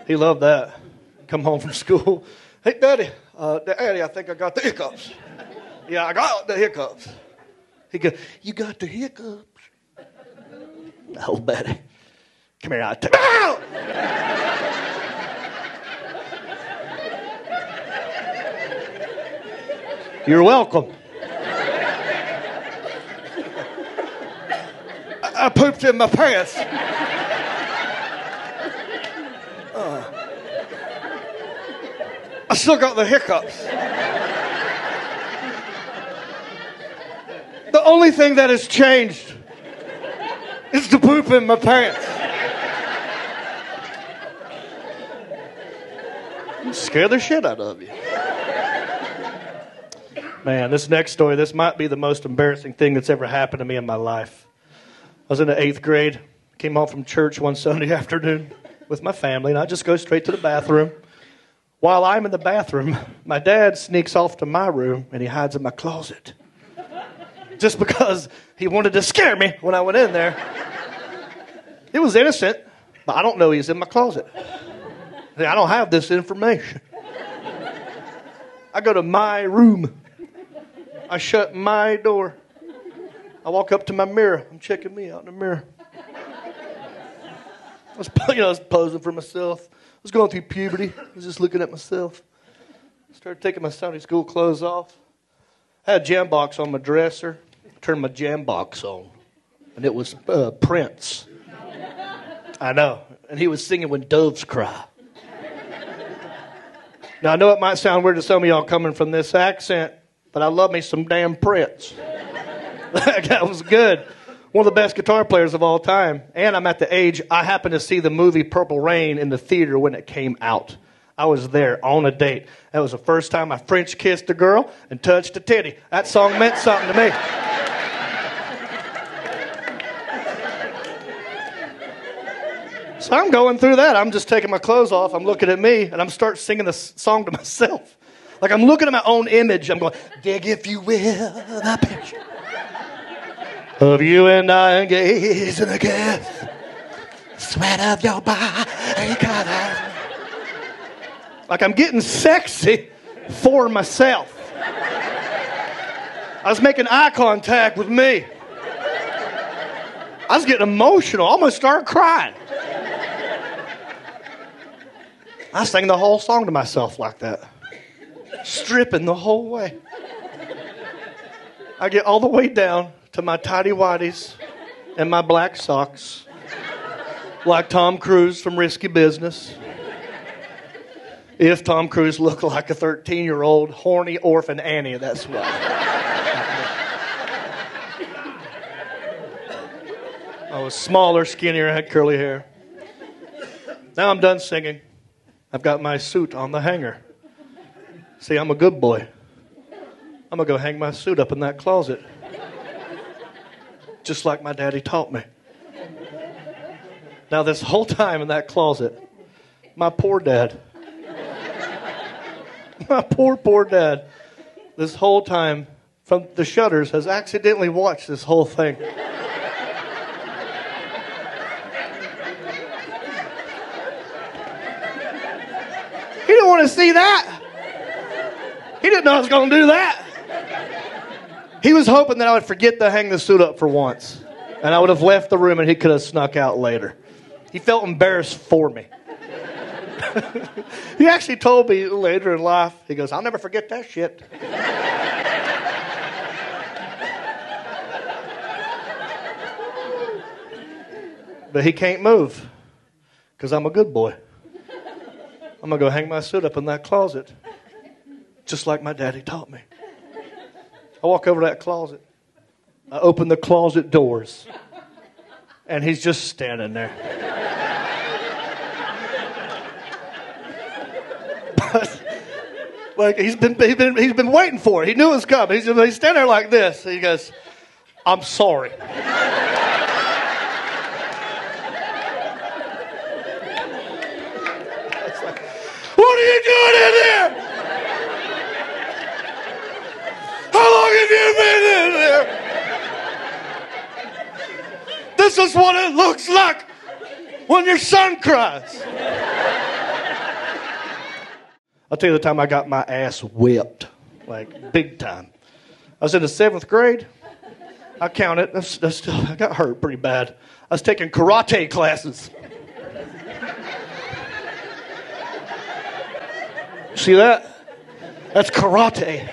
He loved that. come home from school. Hey, Daddy, uh, Daddy, I think I got the hiccups. Yeah, I got the hiccups. He goes, you got the hiccups? No, Daddy. Come here, I'll take out. You're welcome. I, I pooped in my pants. Uh, I still got the hiccups. The only thing that has changed is the poop in my pants. Scare the shit out of you. Man, this next story, this might be the most embarrassing thing that's ever happened to me in my life. I was in the eighth grade, came home from church one Sunday afternoon with my family, and I just go straight to the bathroom. While I'm in the bathroom, my dad sneaks off to my room, and he hides in my closet. Just because he wanted to scare me when I went in there. It was innocent, but I don't know he's in my closet. I don't have this information. I go to my room. I shut my door. I walk up to my mirror. I'm checking me out in the mirror. I was, you know, I was posing for myself. I was going through puberty. I was just looking at myself. I started taking my Sunday school clothes off. I had a jam box on my dresser. I turned my jam box on. And it was uh, Prince. I know. And he was singing When Doves Cry. Now, I know it might sound weird to some of y'all coming from this accent, but I love me some damn Prince. That guy was good. One of the best guitar players of all time. And I'm at the age, I happened to see the movie Purple Rain in the theater when it came out. I was there on a date. That was the first time I French kissed a girl and touched a titty. That song meant something to me. So I'm going through that. I'm just taking my clothes off. I'm looking at me, and I'm start singing the song to myself. Like, I'm looking at my own image. I'm going, dig, if you will, that picture of you and I engaged in a kiss. Sweat of your body color. Like, I'm getting sexy for myself. I was making eye contact with me. I was getting emotional. I almost started crying. I sang the whole song to myself like that. Stripping the whole way. I get all the way down to my tidy whities and my black socks. Like Tom Cruise from Risky Business. If Tom Cruise looked like a thirteen-year-old horny orphan Annie, that's why. I was smaller, skinnier, had curly hair. Now I'm done singing. I've got my suit on the hanger. See, I'm a good boy. I'm going to go hang my suit up in that closet. Just like my daddy taught me. Now, this whole time in that closet, my poor dad, my poor, poor dad, this whole time from the shutters has accidentally watched this whole thing. He didn't want to see that. He didn't know I was going to do that. He was hoping that I would forget to hang the suit up for once. And I would have left the room and he could have snuck out later. He felt embarrassed for me. He actually told me later in life, he goes, I'll never forget that shit. But he can't move because I'm a good boy. I'm going to go hang my suit up in that closet, just like my daddy taught me. I walk over to that closet. I open the closet doors, and he's just standing there. But, like, he's been, he's, been, he's been waiting for it. He knew it was coming. He's, he's standing there like this. He goes, I'm sorry. What are you doing in there? How long have you been in there? This is what it looks like when your son cries. I'll tell you the time I got my ass whipped, like big time. I was in the seventh grade. I counted. That's, that's, I got hurt pretty bad. I was taking karate classes. See that? That's karate.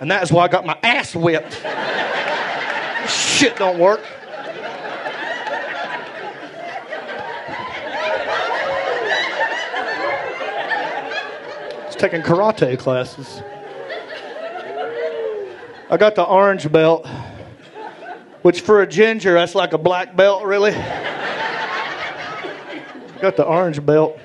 And that is why I got my ass whipped. Shit don't work. I was taking karate classes. I got the orange belt, which for a ginger, that's like a black belt, really. I got the orange belt.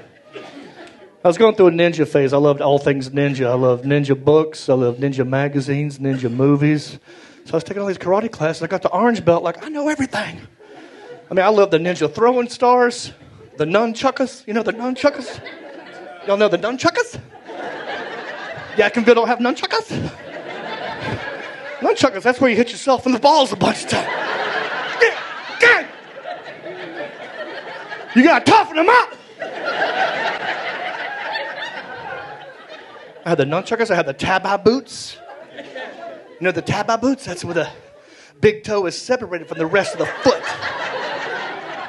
I was going through a ninja phase. I loved all things ninja. I loved ninja books. I loved ninja magazines, ninja movies. So I was taking all these karate classes. I got the orange belt. Like, I know everything. I mean, I love the ninja throwing stars, the nunchuckas. You know the nunchuckas? Y'all know the nunchuckas? Yakinville don't have nunchuckas? Nunchuckas, that's where you hit yourself in the balls a bunch of times. Yeah, yeah. You gotta toughen them up. I had the nunchuckas, I had the tabai boots. You know the tabai boots? That's where the big toe is separated from the rest of the foot.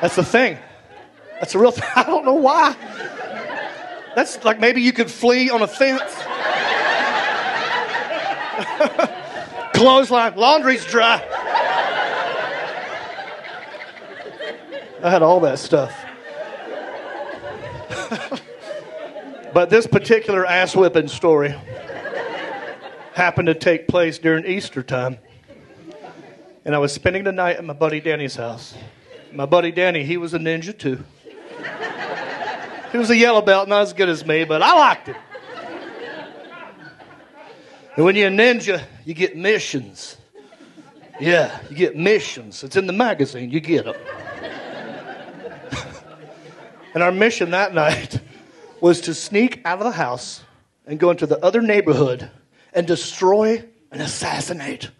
That's the thing. That's the real thing. I don't know why. That's like maybe you could flee on a fence. Clothesline, laundry's dry. I had all that stuff. But this particular ass whipping story happened to take place during Easter time. And I was spending the night at my buddy Danny's house. My buddy Danny, he was a ninja too. He was a yellow belt, not as good as me, but I liked him. And when you're a ninja, you get missions. Yeah, you get missions. It's in the magazine. You get them. And our mission that night was to sneak out of the house and go into the other neighborhood and destroy and assassinate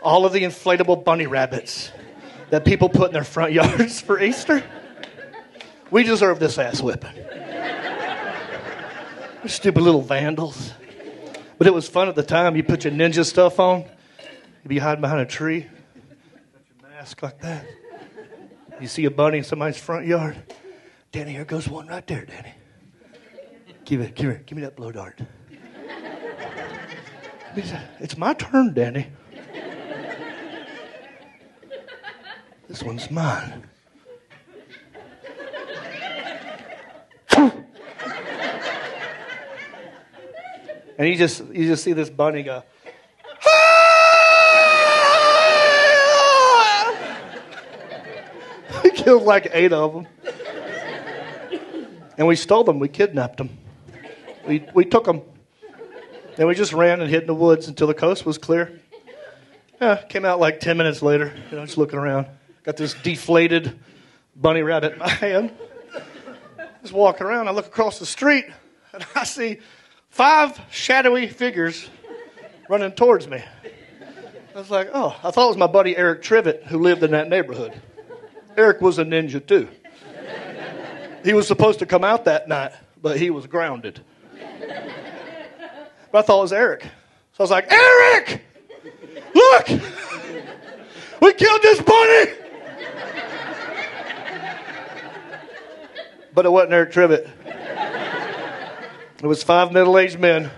all of the inflatable bunny rabbits that people put in their front yards for Easter. We deserve this ass whipping. We're stupid little vandals. But it was fun at the time. You put your ninja stuff on. You'd be hiding behind a tree. Put your mask like that. You see a bunny in somebody's front yard. Danny, here goes one right there, Danny. Give it, give it, give me that blow dart. It's my turn, Danny. This one's mine. And you just you just see this bunny go, ah! We killed like eight of them, and we stole them. We kidnapped them. We we took them, and we just ran and hid in the woods until the coast was clear. Yeah, came out like ten minutes later. You know, just looking around, got this deflated bunny rabbit in my hand. Just walking around, I look across the street, and I see five shadowy figures running towards me. I was like, oh, I thought it was my buddy Eric Trivett who lived in that neighborhood. Eric was a ninja too. He was supposed to come out that night, but he was grounded. But I thought it was Eric. So I was like, Eric! Look! We killed this bunny! But it wasn't Eric Trivett. It was five middle-aged men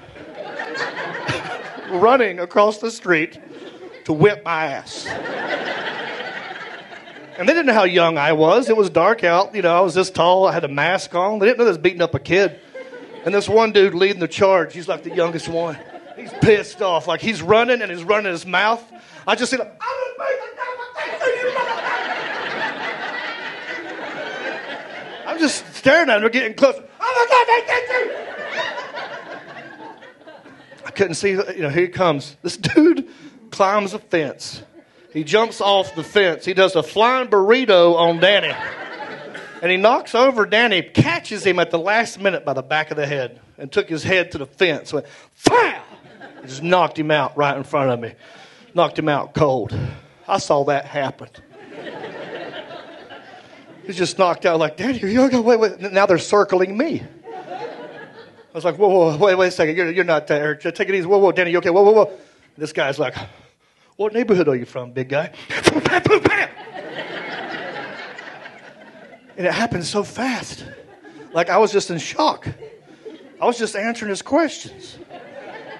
running across the street to whip my ass. And they didn't know how young I was. It was dark out. You know, I was this tall. I had a mask on. They didn't know they was beating up a kid. And this one dude leading the charge, he's like the youngest one. He's pissed off. Like, he's running, and he's running his mouth. I just see like, I didn't make a I'm just staring at him. We're getting close. I couldn't see, you know, here he comes. This dude climbs a fence. He jumps off the fence. He does a flying burrito on Danny. And he knocks over Danny, catches him at the last minute by the back of the head, and took his head to the fence. Went, fire! Just knocked him out right in front of me. Knocked him out cold. I saw that happen. He just knocked out like, Danny, you go, wait, wait. Now they're circling me. I was like, whoa, whoa, wait, wait a second. You're, you're not there. Just take it easy. Whoa, whoa, Danny, you okay? Whoa, whoa, whoa. This guy's like, what neighborhood are you from, big guy? And it happened so fast. Like, I was just in shock. I was just answering his questions.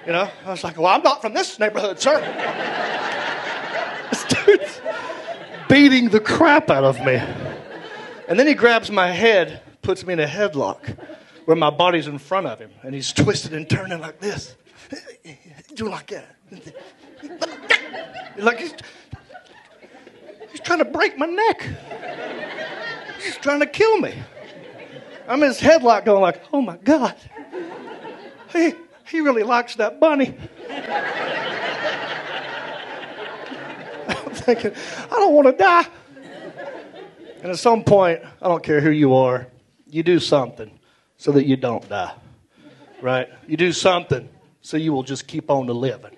You know, I was like, well, I'm not from this neighborhood, sir. This dude's beating the crap out of me. And then he grabs my head, puts me in a headlock where my body's in front of him. And he's twisted and turning like this. Doing like that. Like he's, he's trying to break my neck. He's trying to kill me. I'm in his headlock going like, oh my God. He, he really likes that bunny. I'm thinking, I don't want to die. And at some point, I don't care who you are, you do something so that you don't die, right? You do something so you will just keep on living.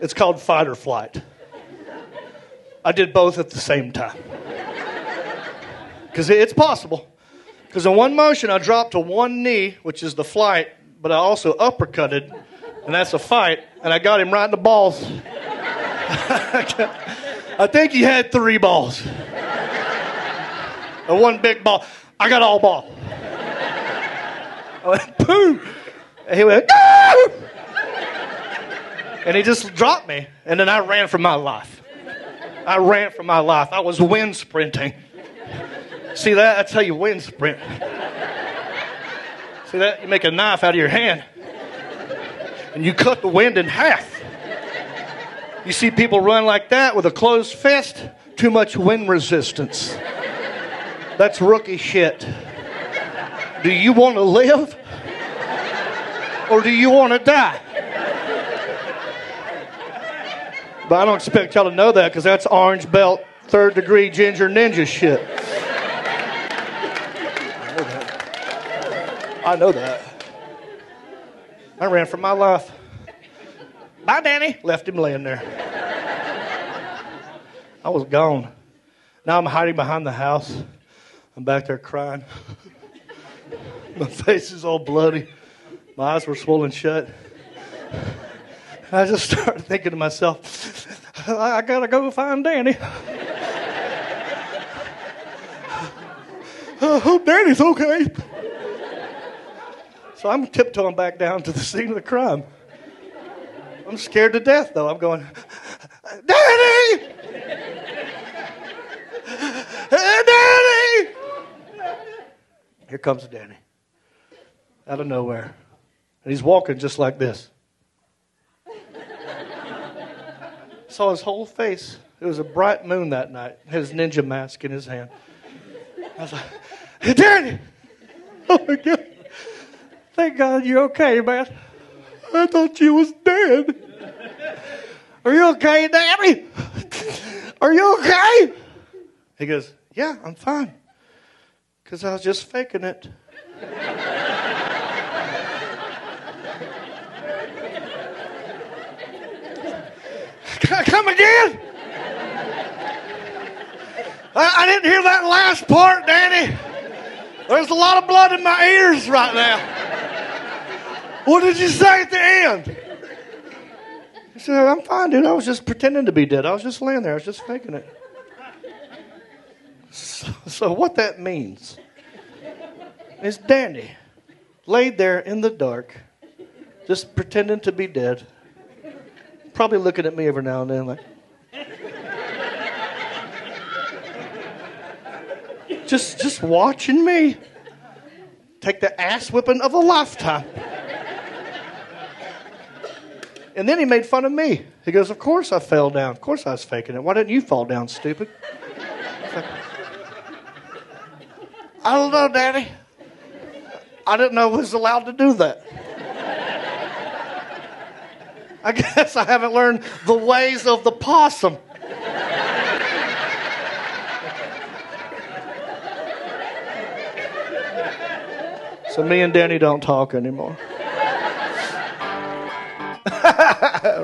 It's called fight or flight. I did both at the same time. Because it's possible. Because in one motion, I dropped to one knee, which is the flight, but I also uppercutted, and that's a fight, and I got him right in the balls. I think he had three balls. Or one big ball. I got all ball. I went, boom! And he went, no! And he just dropped me, and then I ran for my life. I ran for my life. I was wind sprinting. See that? I tell you, wind sprint. See that? You make a knife out of your hand. And you cut the wind in half. You see people run like that with a closed fist. Too much wind resistance. That's rookie shit. Do you want to live? Or do you want to die? But I don't expect y'all to know that because that's orange belt, third degree ginger ninja shit. I know that. I ran for my life. Bye, Danny. Left him laying there. I was gone. Now I'm hiding behind the house. I'm back there crying. My face is all bloody. My eyes were swollen shut. I just started thinking to myself, I, I gotta go find Danny. I hope Danny's okay. So I'm tiptoeing back down to the scene of the crime. I'm scared to death, though. I'm going, Daddy! Daddy! Here comes Danny. Out of nowhere. And he's walking just like this. Saw his whole face. It was a bright moon that night. His ninja mask in his hand. I was like, hey, Danny! Oh, my God. Thank God you're okay, man. I thought you was dead. Are you okay, Daddy? Are you okay? He goes, yeah, I'm fine. Because I was just faking it. Come again? I, I didn't hear that last part, Danny. There's a lot of blood in my ears right now. What did you say at the end? He said, I'm fine, dude. I was just pretending to be dead. I was just laying there. I was just faking it. So, so what that means is Danny laid there in the dark, just pretending to be dead, probably looking at me every now and then like... Just, just watching me take the ass whipping of a lifetime. And then he made fun of me. He goes, of course I fell down. Of course I was faking it. Why didn't you fall down, stupid? I don't know, Daddy. I didn't know I was allowed to do that. I guess I haven't learned the ways of the possum. So me and Danny don't talk anymore.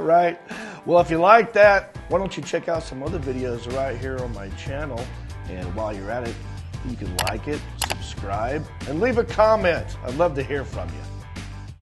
Right. Well, if you like that, why don't you check out some other videos right here on my channel. And while you're at it, you can like it, subscribe. subscribe, and leave a comment. I'd love to hear from you.